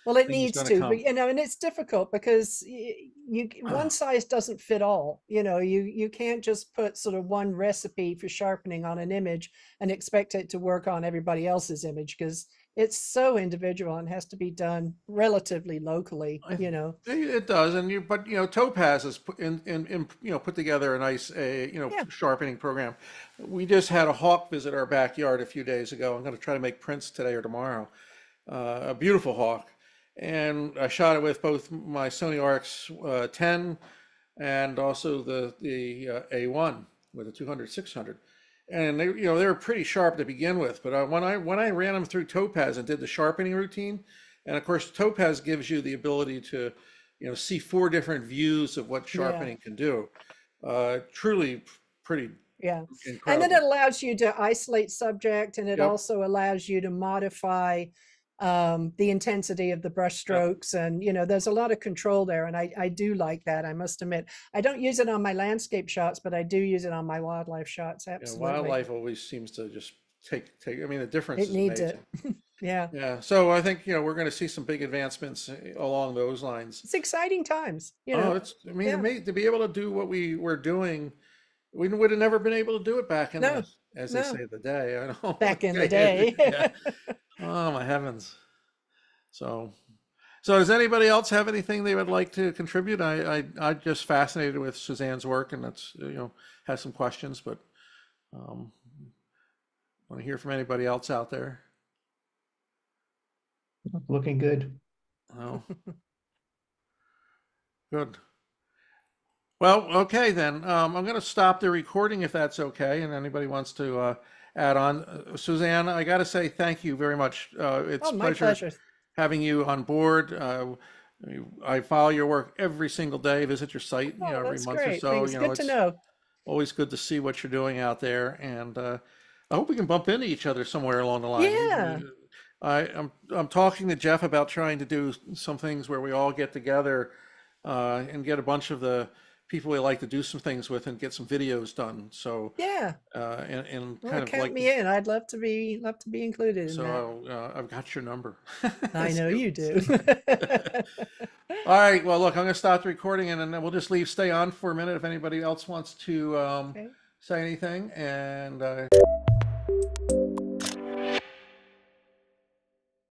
well, it needs to, but, you know, and it's difficult because you, you one size doesn't fit all. You know, you you can't just put sort of one recipe for sharpening on an image and expect it to work on everybody else's image because it's so individual and has to be done relatively locally. You know, it does, and you but you know, Topaz has put in, in, in you know put together a nice a you know yeah. sharpening program. We just had a hawk visit our backyard a few days ago. I'm going to try to make prints today or tomorrow. Uh, a beautiful hawk, and I shot it with both my Sony R X ten and also the the uh, A one with a two hundred six hundred. And they, you know, they were pretty sharp to begin with, but I, when I when I ran them through Topaz and did the sharpening routine, and of course Topaz gives you the ability to, you know, see four different views of what sharpening yeah. can do. Uh, truly, pretty. Yeah, incredible. And then it allows you to isolate subject, and it yep. also allows you to modify um, the intensity of the brush strokes, yep. and you know, there's a lot of control there, and I I do like that. I must admit, I don't use it on my landscape shots, but I do use it on my wildlife shots. Absolutely, yeah, wildlife always seems to just take take. I mean, the difference. It is needs amazing. It. Yeah. Yeah. So I think, you know, we're going to see some big advancements along those lines. It's exciting times. You know, oh, it's. I mean, yeah. it may, to be able to do what we were doing. We would have never been able to do it back in, no, the, as no. they say, the day. I know. Back in the day. Yeah. Oh, my heavens. So, so does anybody else have anything they would like to contribute? I, I, I'm just fascinated with Suzanne's work, and that's, you know, has some questions, but um, want to hear from anybody else out there. Looking good. Oh, good. Well, okay, then um, I'm going to stop the recording if that's okay. And anybody wants to uh, add on, uh, Suzanne, I got to say thank you very much. Uh, it's oh, my pleasure, pleasure having you on board. Uh, I follow your work every single day. Visit your site oh, you know, every month great. or so. Thanks. You know, good it's to know. Always good to see what you're doing out there, and uh, I hope we can bump into each other somewhere along the line. Yeah. I, I'm I'm talking to Jeff about trying to do some things where we all get together uh, and get a bunch of the people we like to do some things with and get some videos done. So yeah, uh, and, and well, kind of count like me in. I'd love to be love to be included. In so that. Uh, I've got your number. I know you do. All right. Well, look, I'm going to stop the recording, and then we'll just leave. Stay on for a minute if anybody else wants to um, okay. say anything. And. Uh...